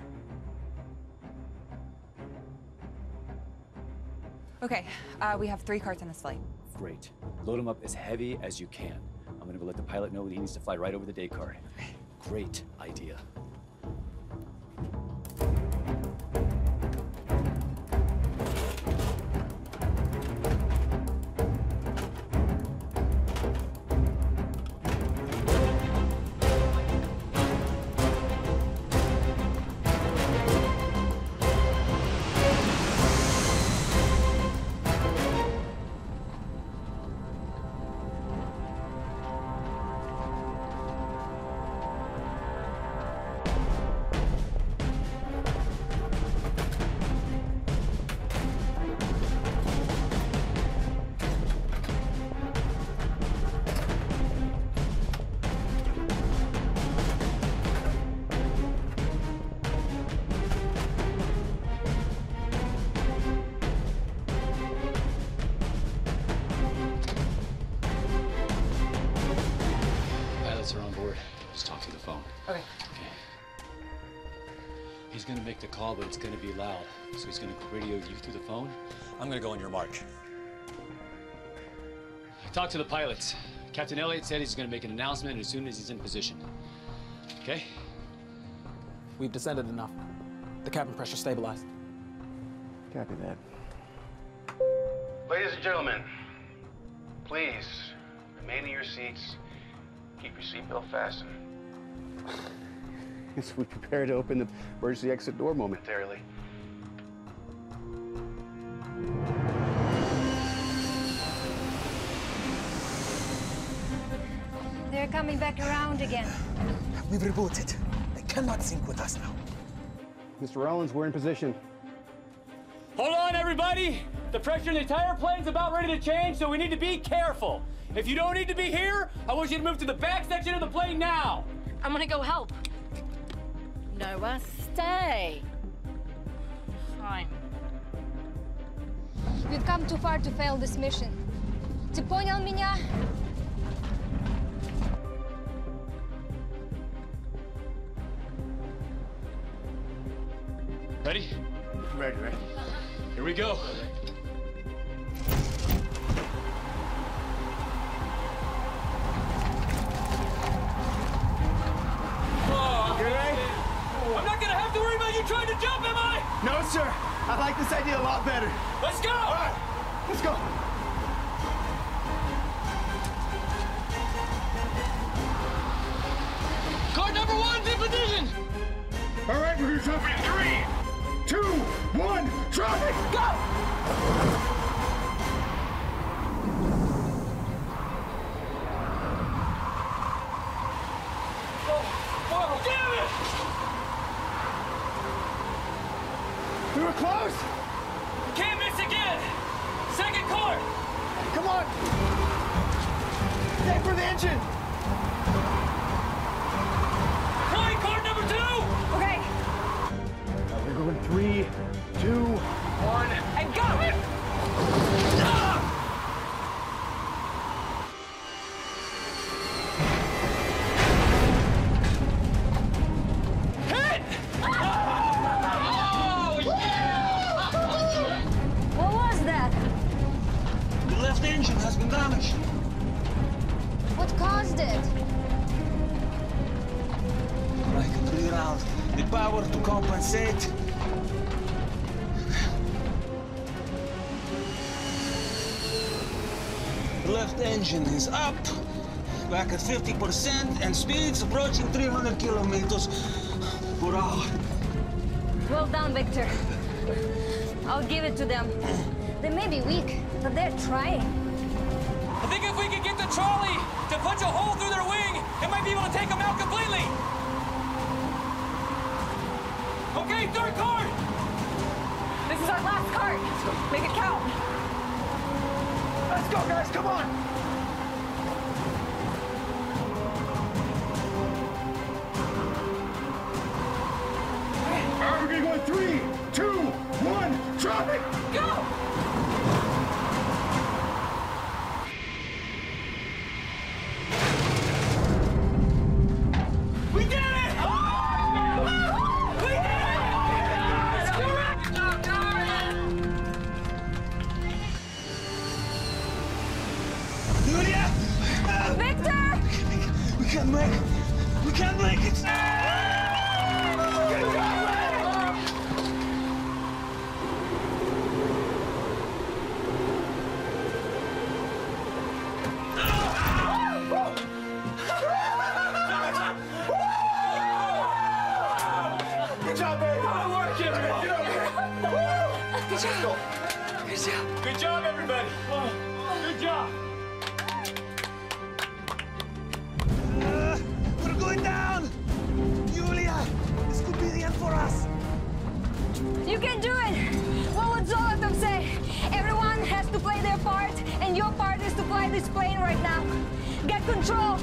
Okay, uh, we have three carts on this flight. Great. Load them up as heavy as you can. I'm gonna go let the pilot know that he needs to fly right over the day card. Great idea. He's gonna make the call, but it's gonna be loud. So he's gonna radio you through the phone. I'm gonna go on your mark. Talk to the pilots. Captain Elliott said he's gonna make an announcement as soon as he's in position. Okay? We've descended enough. The cabin pressure stabilized. Copy that. Ladies and gentlemen, please remain in your seats. Keep your seatbelt fastened. As we prepare to open the emergency exit door momentarily. They're coming back around again. We've rebooted. They cannot sync with us now. Mister Rollins, we're in position. Hold on, everybody. The pressure in the entire plane's about ready to change, so we need to be careful. If you don't need to be here, I want you to move to the back section of the plane now. I'm gonna go help. No, I stay. Fine. We've come too far to fail this mission. Ты понял меня? Ready? Ready, ready. Here we go. Trying to jump, am I? No, sir. I like this idea a lot better. Let's go! All right, let's go. Card number one's in position. All right, we're gonna drop in three, two, one, drop it, go! Close! Can't miss again! Second court! Come on! Stay for the engine! Flying court number two! Okay. Now we're going three, two, one, and go! Ah! Engine is up, back at fifty percent, and speeds approaching three hundred kilometers We're out. Well done, Victor. I'll give it to them. They may be weak, but they're trying. I think if we could get the trolley to punch a hole through their wing, it might be able to take them out completely. Okay, third cart! This is our last cart. Make it count. Let's go, guys, come on! We're going to go in three, two, one, drop it! Go! We did it! Oh! Oh! We did it! Oh! Julia! Oh! Victor! We can't make it! We can't make it! Good job! Good job. Good job. Good job, everybody. Good job. Uh, we're going down. Julia, this could be the end for us. You can do it. What would Zolotov say? Everyone has to play their part, and your part is to fly this plane right now. Get control.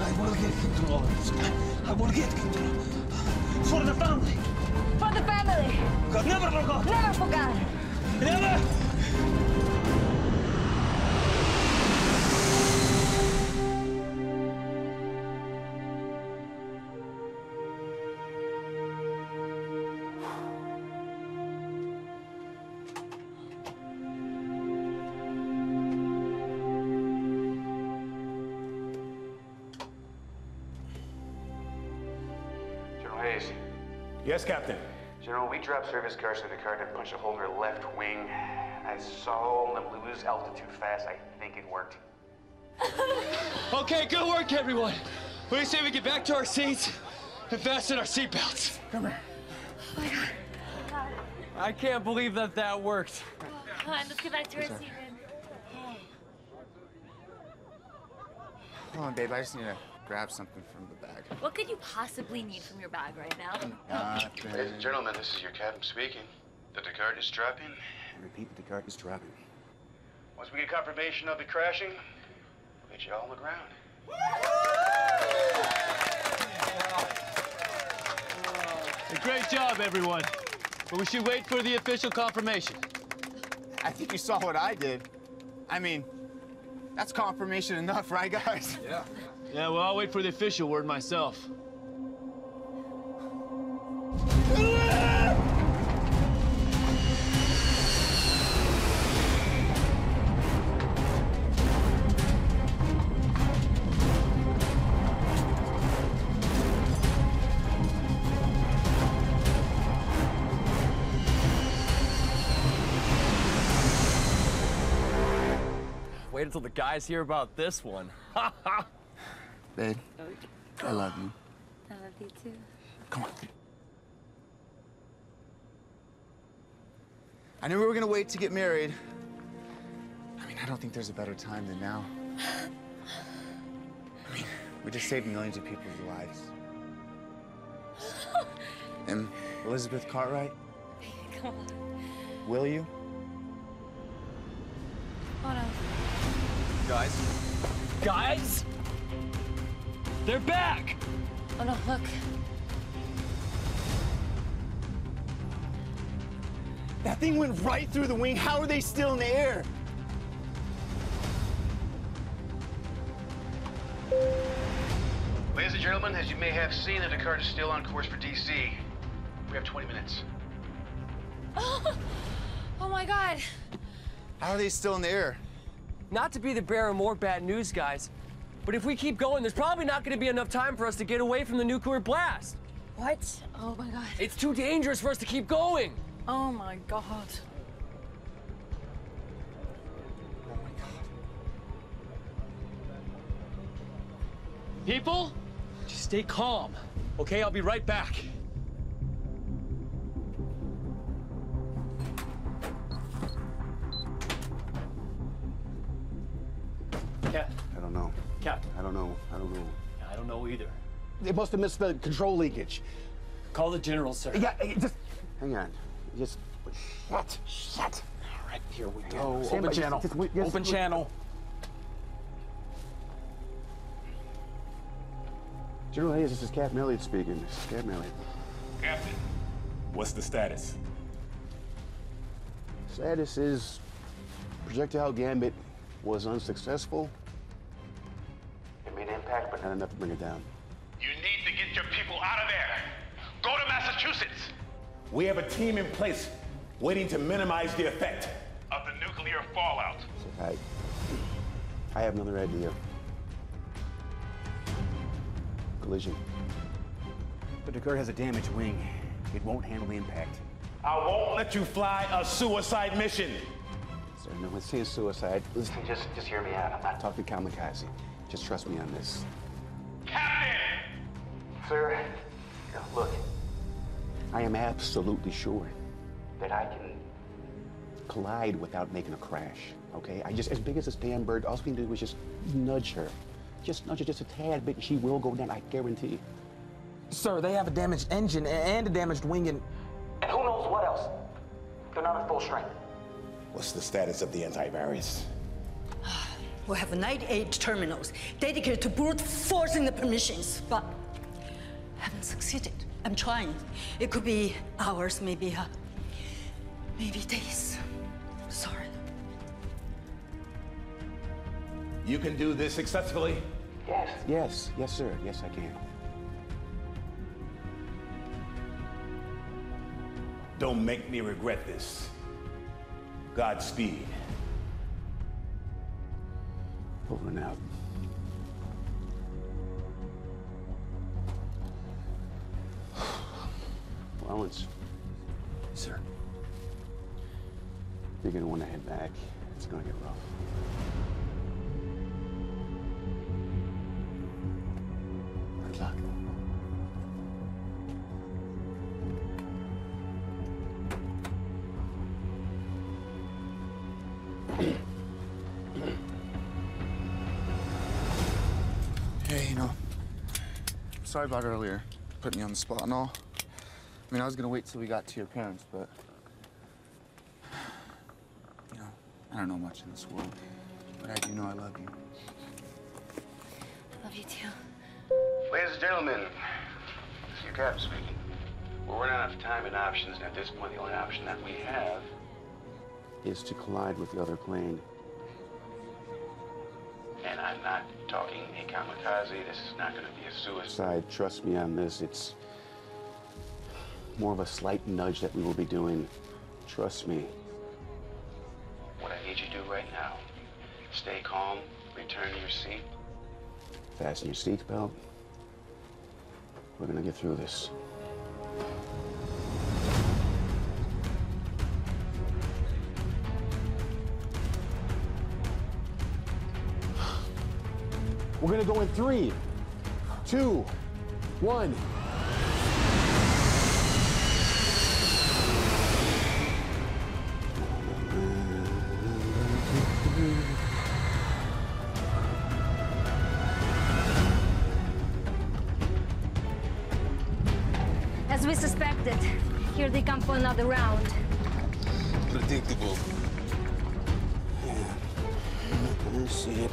I will get control. I will get control. For the family. For the family. God never forgot. Never forgot. Never. General Hayes. Yes, Captain. General, we dropped service cars through the car to punch a hole in their left wing. I saw them lose altitude fast. I think it worked. Okay, good work, everyone. What do you say we get back to our seats and fasten our seatbelts? Come here. Oh my God. Oh my God. I can't believe that that worked. Oh, come on, let's get back to our seat. Come on, babe. I just need to grab something from the bag. What could you possibly need from your bag right now? Nothing. Ladies and gentlemen, this is your captain speaking. The Descartes is dropping. I repeat, the Descartes is dropping. Once we get confirmation of the crashing, we'll get you all on the ground. Hey, great job, everyone. But we should wait for the official confirmation. I think you saw what I did. I mean, that's confirmation enough, right, guys? Yeah. Yeah, well, I'll wait for the official word myself. Wait until the guys hear about this one. Ha ha! Babe, I love you. I love you too. Come on. I knew we were gonna wait to get married. I mean, I don't think there's a better time than now. I mean, we just saved millions of people's lives. And Elizabeth Cartwright? Come on. Will you? Hold on. Guys? Guys? They're back! Oh no, look. That thing went right through the wing. How are they still in the air? Ladies and gentlemen, as you may have seen, the Descartes is still on course for D C. We have twenty minutes. Oh, oh my God. How are they still in the air? Not to be the bearer of more bad news, guys, but if we keep going, there's probably not going to be enough time for us to get away from the nuclear blast. What? Oh, my God. It's too dangerous for us to keep going. Oh, my God. Oh, my God. People, just stay calm. Okay, I'll be right back. Cat. I don't know. Cat. I don't know. I don't know. I don't know either. They must have missed the control leakage. Call the general, sir. Yeah, just... Hang on. Just... Shut. Shut. All right, here we go. Open, open channel. Just, just, yes, open we, channel. General Hayes, this is Captain Elliott speaking. This is Captain Elliott. Captain, what's the status? Status is projectile gambit was unsuccessful. It made impact, but not enough to bring it down. You need to get your people out of there. Go to Massachusetts. We have a team in place waiting to minimize the effect of the nuclear fallout. I, I have another idea. Collision. But Descartes has a damaged wing. It won't handle the impact. I won't let you fly a suicide mission. Sir, no one's seeing suicide. Listen, just, just hear me out. I'm not talking kamikaze. Just trust me on this. Captain! Sir, look. I am absolutely sure that I can collide without making a crash, okay? I just, as big as this damn bird, all we need to do is just nudge her. Just nudge her just a tad bit, and she will go down, I guarantee you. Sir, they have a damaged engine and a damaged wing and... And who knows what else? They're not at full strength. What's the status of the antivirus? We have ninety-eight terminals dedicated to brute forcing the permissions, but haven't succeeded. I'm trying. It could be hours, maybe, uh, maybe days. Sorry. You can do this successfully? Yes. Yes. Yes, sir. Yes, I can. Don't make me regret this. Godspeed. Over and out. Rollins. Sir. You're going to want to head back. It's going to get rough. Luck. Hey, you know, sorry about earlier, putting you on the spot and all. I mean, I was gonna wait till we got to your parents, but you know, I don't know much in this world, but I do know I love you. I love you too. Ladies and gentlemen, this is your captain speaking. We're running out of time and options, and at this point, the only option that we have is to collide with the other plane. And I'm not talking a kamikaze. This is not going to be a suicide. Trust me on this. It's more of a slight nudge that we will be doing. Trust me. What I need you to do right now, stay calm, return to your seat. Fasten your seatbelt. We're gonna get through this. We're gonna go in three, two, one. As we suspected, here they come for another round. Predictable. Yeah, I can see it.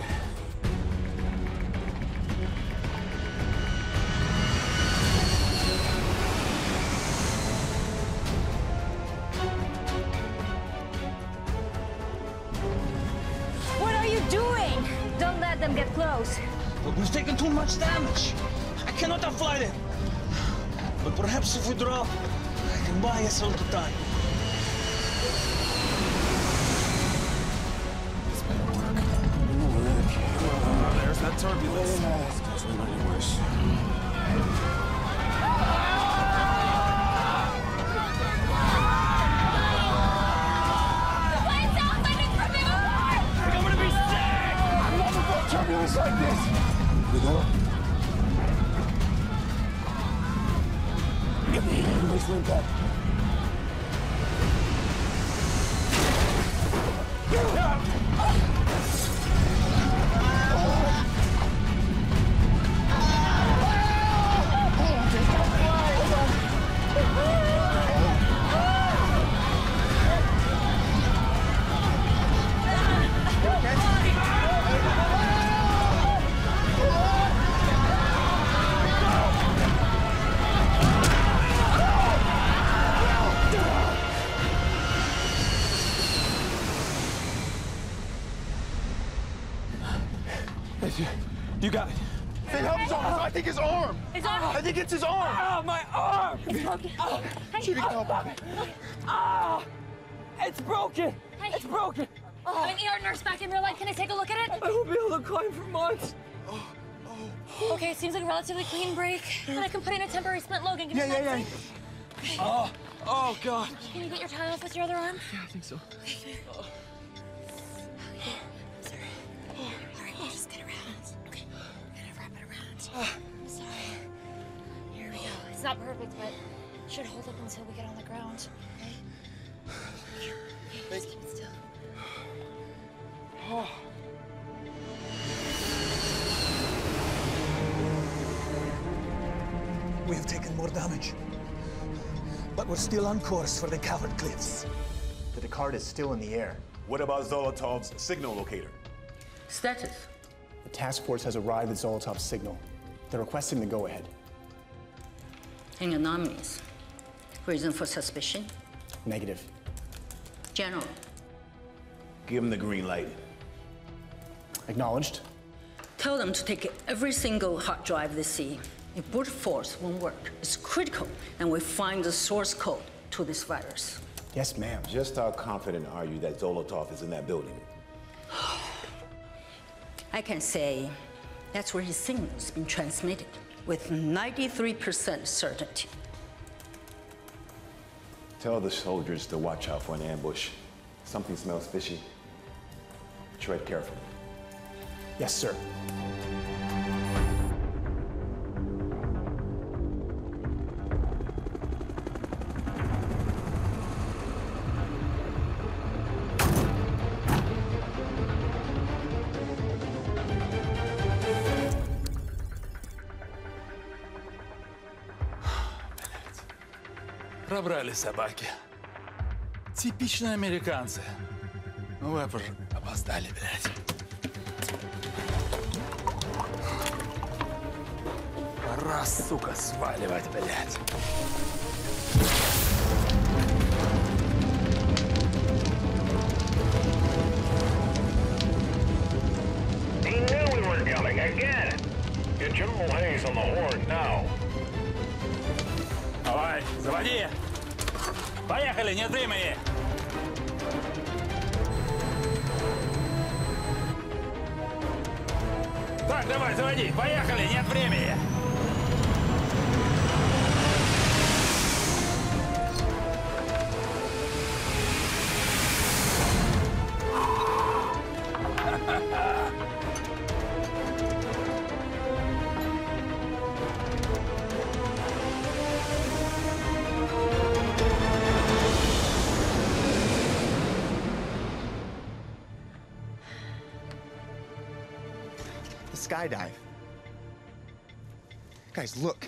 What are you doing? Don't let them get close. But we've taken too much damage. I cannot fly them. But perhaps if we drop, I can buy us a little time. This better work. Oh, there's that turbulence. This guy's been really worse. Why is that fighting from me before? I'm going to be sick! I've never felt turbulence like this. We go. You got it. They help his arm. I think his arm. His arm. I think it's his arm. Oh, my arm. It's broken. Oh. Hey. Judy, oh. Help. Oh. It's broken. Hey. It's broken. Oh. An E R nurse back in real life. Can I take a look at it? I won't be able to climb for months. Oh. Oh. Okay, it seems like a relatively clean break. And I can put in a temporary splint. Logan, give me yeah, yeah, yeah. Okay. Oh. Oh, God. Can you get your tie off with your other arm? Yeah, I think so. Okay. Oh. I'm sorry. Here we go. It's not perfect, but it should hold up until we get on the ground. Okay? Here. Okay, just keep it still. Oh. We have taken more damage, but we're still on course for the Calvert Cliffs. The Descartes is still in the air. What about Zolotov's signal locator? Status. The task force has arrived at Zolotov's signal. They're requesting the go-ahead. And anomalies. Reason for suspicion? Negative. General. Give him the green light. Acknowledged. Tell them to take every single hard drive they see. If brute force won't work, it's critical, and we find the source code to this virus. Yes, ma'am. Just how confident are you that Zolotov is in that building? I can say that's where his signal's been transmitted with ninety-three percent certainty. Tell the soldiers to watch out for an ambush. Something smells fishy. Tread carefully. Yes, sir. Собрали собаки. Типичные американцы. Ну, вы опоздали, блядь. Пора, сука, сваливать, блядь. He knew we were coming again. Get General Hayes on the horn now. Давай, заводи! Поехали, не дыми! Так, давай, заводи! Поехали, нет времени! Skydive. Guys, look.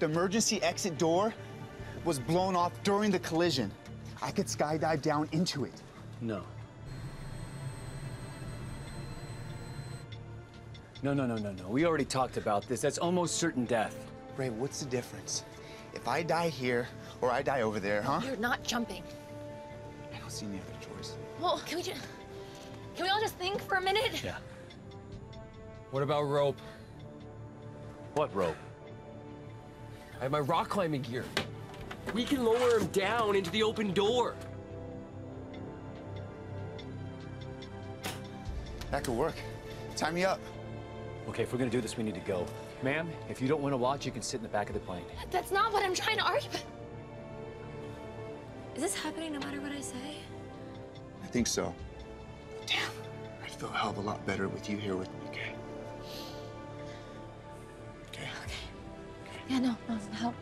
The emergency exit door was blown off during the collision. I could skydive down into it. No. No, no, no, no, no. We already talked about this. That's almost certain death. Ray, what's the difference? If I die here or I die over there, huh? You're not jumping. I don't see any other choice. Well, can we just... Can we all just think for a minute? Yeah. What about rope? What rope? I have my rock climbing gear. We can lower him down into the open door. That could work. Tie me up. Okay, if we're gonna do this, we need to go. Ma'am, if you don't want to watch, you can sit in the back of the plane. That's not what I'm trying to argue. Is this happening no matter what I say? I think so. Damn. I'd feel a hell of a lot better with you here with me. Okay. Okay. Yeah, no, no, help.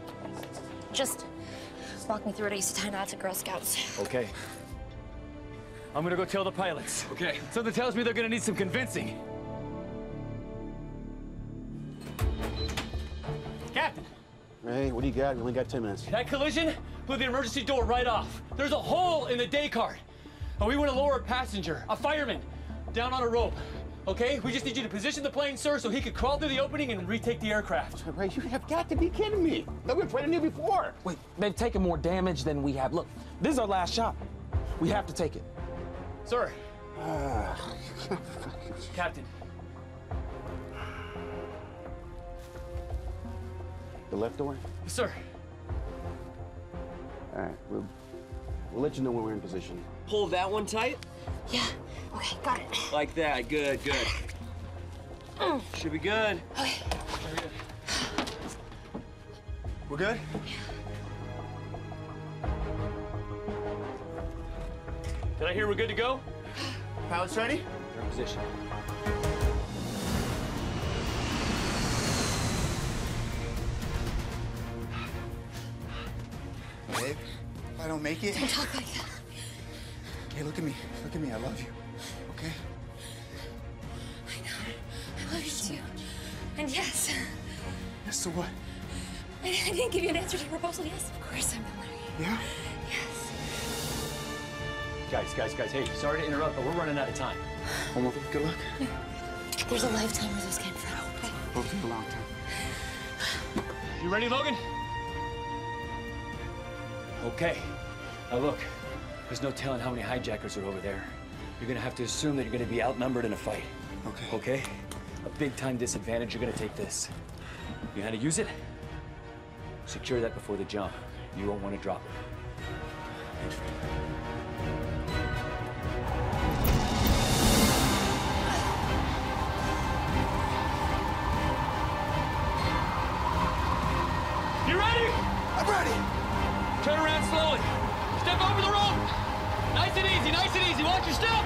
Just Pops walked me through it. I used to tie knots at Girl Scouts. Okay. I'm gonna go tell the pilots. Okay. Something tells me they're gonna need some convincing. Captain! Ray, what do you got? We only got ten minutes. That collision blew the emergency door right off. There's a hole in the day cart. And we want to lower a passenger, a fireman, down on a rope. Okay? We just need you to position the plane, sir, so he could crawl through the opening and retake the aircraft. Ray, you have got to be kidding me. Look, we've played a new before. Wait, they've taken more damage than we have. Look, this is our last shot. We have to take it. Sir. Uh, Captain. The left door? Yes, sir. All right, we'll, we'll let you know when we're in position. Pull that one tight? Yeah. Okay, got it. Like that. Good, good. Mm. Should be good. Okay. Very good. We're good? Yeah. Did I hear we're good to go? Pilots ready? They're in position. Babe, if I don't make it... Don't talk like that. Hey, look at me. Look at me. I love you. Okay? I know. I love you too. And yes. Yes, so what? I, I didn't give you an answer to your proposal. Yes, of course I'm the one. Yeah? Yes. Guys, guys, guys. Hey, sorry to interrupt, but we're running out of time. One more thing. Good luck. There's a lifetime where those came from. Both took a long time. You ready, Logan? Okay. Now look. There's no telling how many hijackers are over there. You're gonna have to assume that you're gonna be outnumbered in a fight. Okay. Okay? A big-time disadvantage, you're gonna take this. You know how to use it? Secure that before the jump. You won't want to drop it. Thanks, Frank.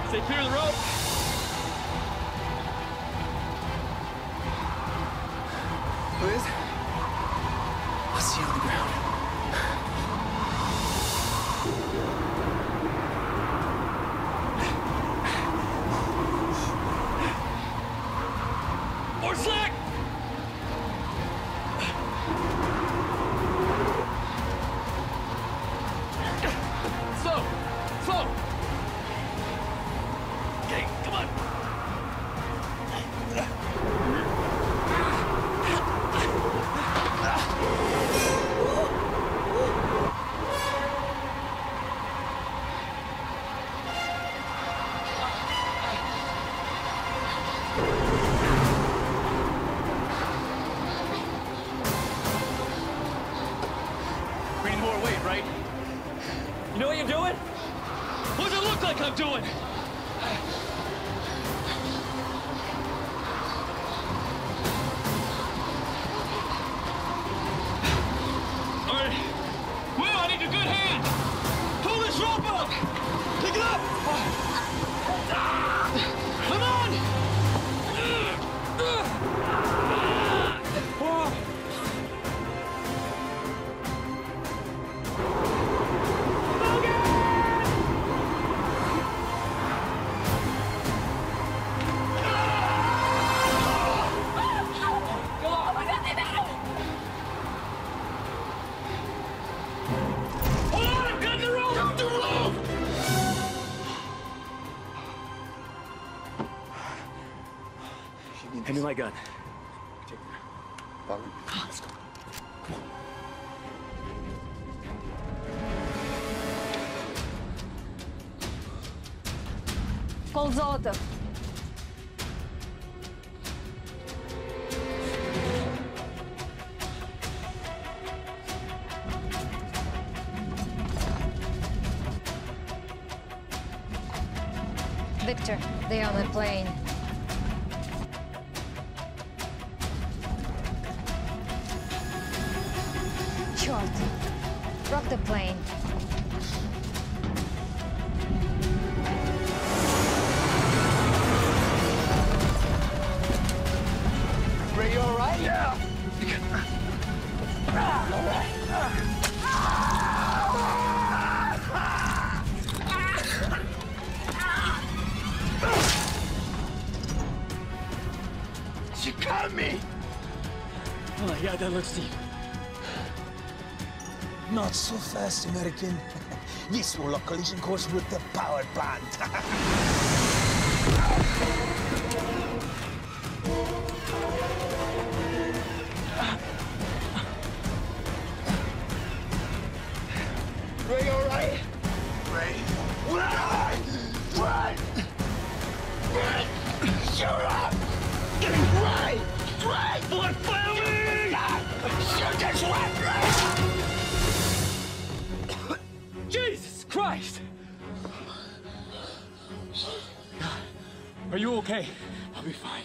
Stay clear of the road. Liz, I'll see you on the ground. More slack! Slow, slow. My gun. Take that. Let's go. Come on. Call Zolotov. Victor, they are on the plane. Rock the plane. Ray, you all right? Yeah. All right. Yeah, that looks deep. Not so fast, American. This will a collision course with the power plant. Ray, all right? Ray, run! Run! Run! Shoot up! Ray! Ray! Blood, follow me! Shoot this way! Jesus Christ! Are you okay? I'll be fine.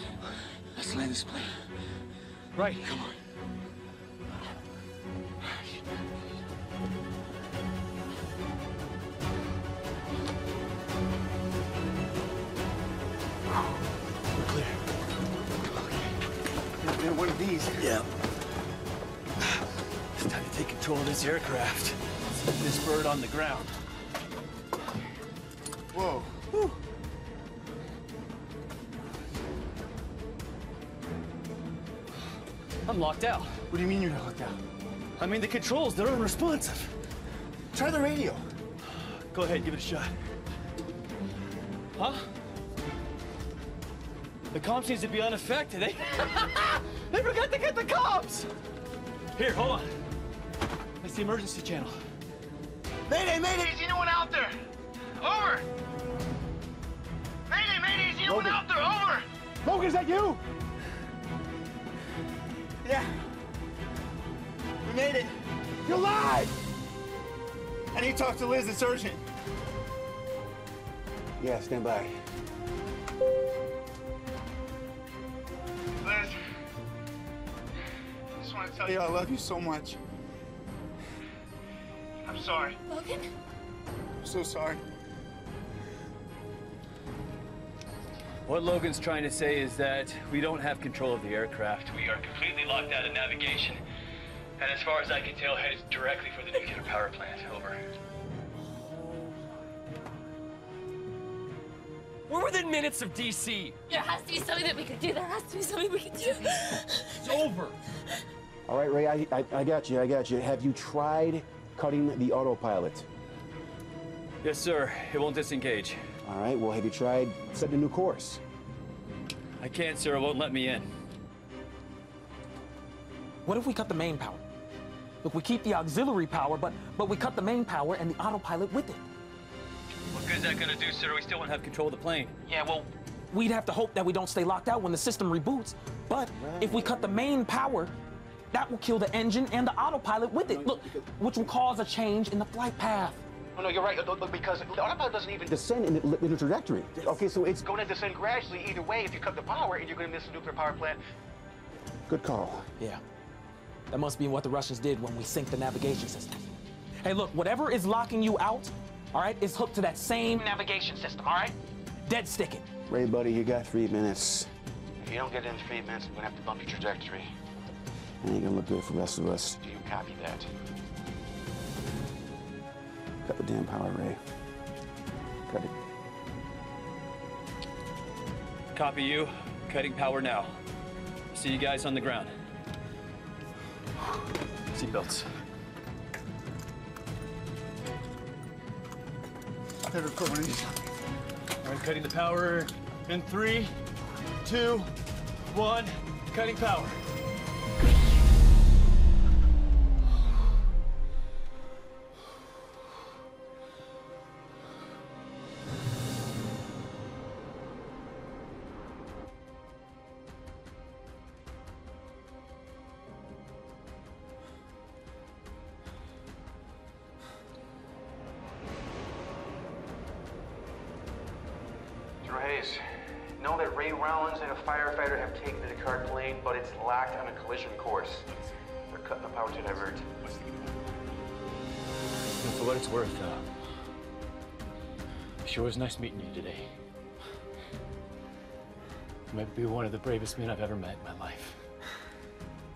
Let's land this plane. Right, come on. One of these. Yeah. It's time to take control of this aircraft. Let's get this bird on the ground. Whoa. Whew. I'm locked out. What do you mean you're not locked out? I mean the controls, they're unresponsive. Try the radio. Go ahead, give it a shot. Huh? The comm seems to be unaffected. They, they forgot to get the comms! Here, hold on. That's the emergency channel. Mayday, Mayday, is anyone out there? Over! Mayday, Mayday, is anyone Logan. out there? Over! Logan, is that you? Yeah. We made it. You're alive! I need to talk to Liz, it's urgent. Yeah, stand by. Liz, I just want to tell you I love you so much. I'm sorry. Logan? I'm so sorry. What Logan's trying to say is that we don't have control of the aircraft. We are completely locked out of navigation. And as far as I can tell, headed directly for the nuclear power plant. Over. We're within minutes of D C. There has to be something that we can do. There has to be something we can do. It's over. All right, Ray, I, I, I got you, I got you. Have you tried cutting the autopilot? Yes, sir. It won't disengage. All right, well, have you tried setting a new course? I can't, sir. It won't let me in. What if we cut the main power? Look, we keep the auxiliary power, but, but we cut the main power and the autopilot with it. What good is that gonna do, sir? We still won't have control of the plane. Yeah, well, we'd have to hope that we don't stay locked out when the system reboots. But right. if we cut the main power, that will kill the engine and the autopilot with it. Look, which will cause a change in the flight path. Oh, no, you're right. Look, because the autopilot doesn't even descend in the, in the trajectory. Yes. Okay, so it's going to descend gradually either way if you cut the power, and you're going to miss the nuclear power plant. Good call. Yeah. That must be what the Russians did when we synced the navigation system. Hey, look, whatever is locking you out, all right, it's hooked to that same navigation system, all right? Dead stick it. Ray, buddy, you got three minutes. If you don't get it in three minutes, I'm gonna have to bump your trajectory. It ain't gonna look good for the rest of us. Do you copy that? Cut the damn power, Ray. Cut it. Copy you. Cutting power now. See you guys on the ground. Seatbelts. All right, cutting the power in three, two, one, cutting power. Know that Ray Rollins and a firefighter have taken the Descartes plane, but it's locked on a collision course. They're cutting the power to divert. For what it's worth, uh, it sure was nice meeting you today. You might be one of the bravest men I've ever met in my life.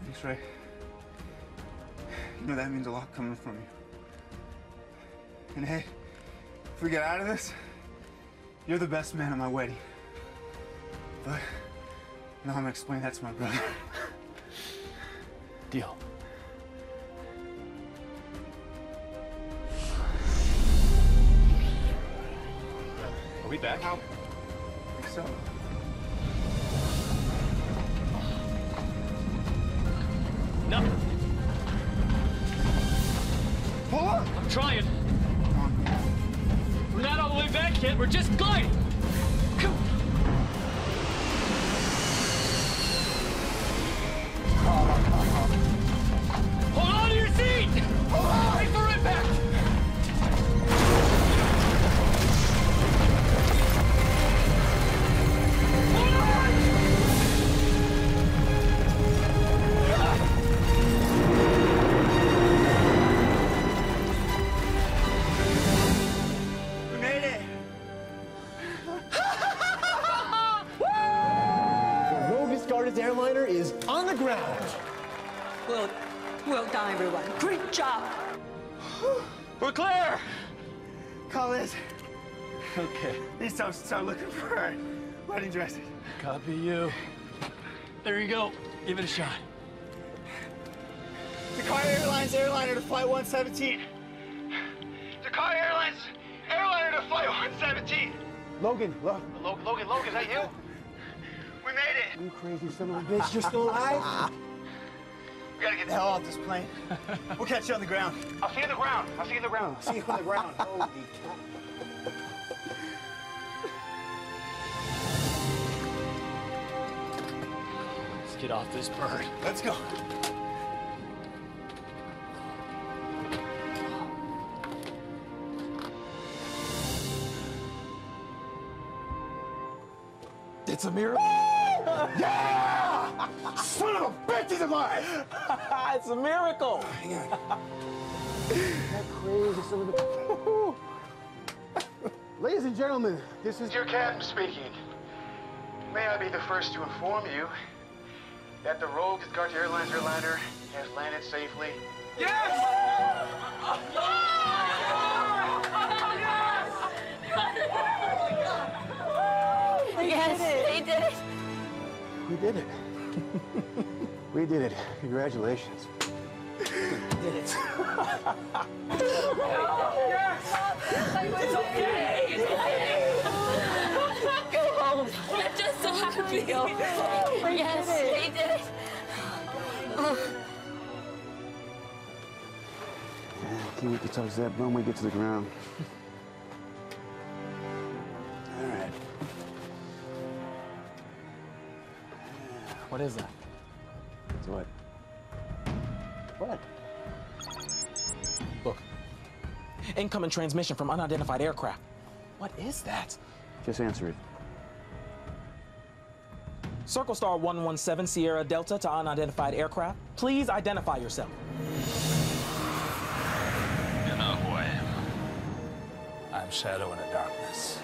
Thanks, Ray. You know, that means a lot coming from you. And hey, if we get out of this, you're the best man at my wedding. But now I'm gonna explain that to my brother. deal. Are we back? How? I think so. No. Pull up. I'm trying. We're not all the way back yet. We're just gliding. Come on. Hold on to your seat! Wait for impact! I'm so looking for her wedding dressing. Copy you. There you go. Give it a shot. Descartes Airlines airliner to flight one seventeen. Descartes Airlines airliner to flight one seventeen. Logan, look. Lo Logan, Logan, is that you? We made it. You crazy son of a bitch. You're still alive? We gotta get the hell off this plane. We'll catch you on the ground. I'll see you on the ground. I'll see you on the ground. I'll see you on the ground. Holy cow. Get off this bird. Let's go. It's a miracle. Yeah! Son of a bitch, he's alive! It's a miracle. Hang on. That crazy son of a... Ladies and gentlemen, this is your captain speaking. May I be the first to inform you that the rogue Descartes Airlines airliner has landed safely. Yes! Oh, yes! Oh, yes! Oh, yes! They did it. We did it. We did it. Congratulations. We did it. No. Yes! It's okay. It's okay. Go home. I'm just so happy. Yes, they did it. Yeah, I think we can touch that when we get to the ground. All right. What is that? It's what? What? Look. Incoming transmission from unidentified aircraft. What is that? Just answer it. Circle Star one one seven Sierra Delta to unidentified aircraft. Please identify yourself. You know who I am. I'm Shadow in the Darkness.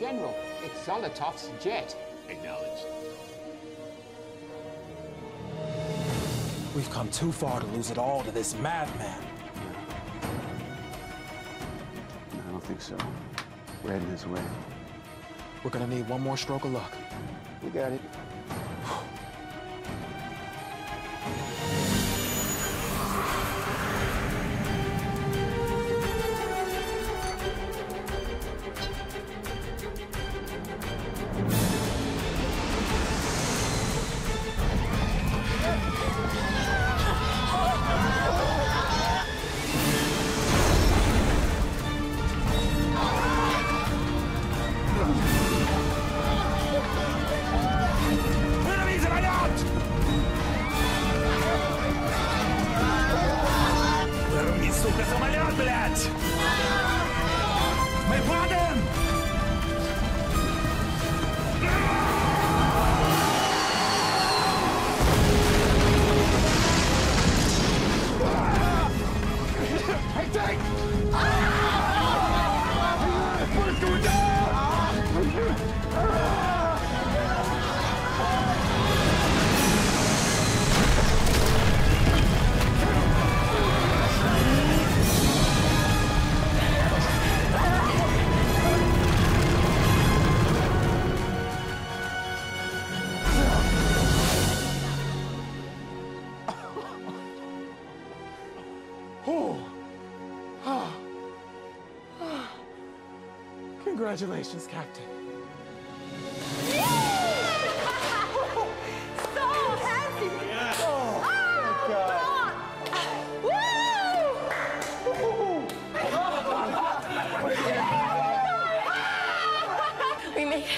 General, it's Zolotov's jet. Acknowledged. We've come too far to lose it all to this madman. No, I don't think so. We're heading this way. We're gonna need one more stroke of luck. You got it. Congratulations, Captain.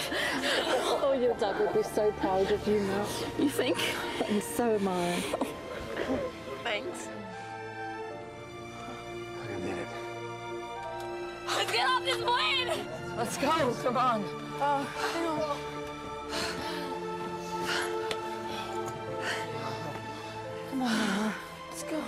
Oh, your dad would be so proud of you now. You think? And so am I. Thanks. I didn't need it. Let's get off this plane! Let's go, come on. Uh, hang on. Come on, Mama. Let's go.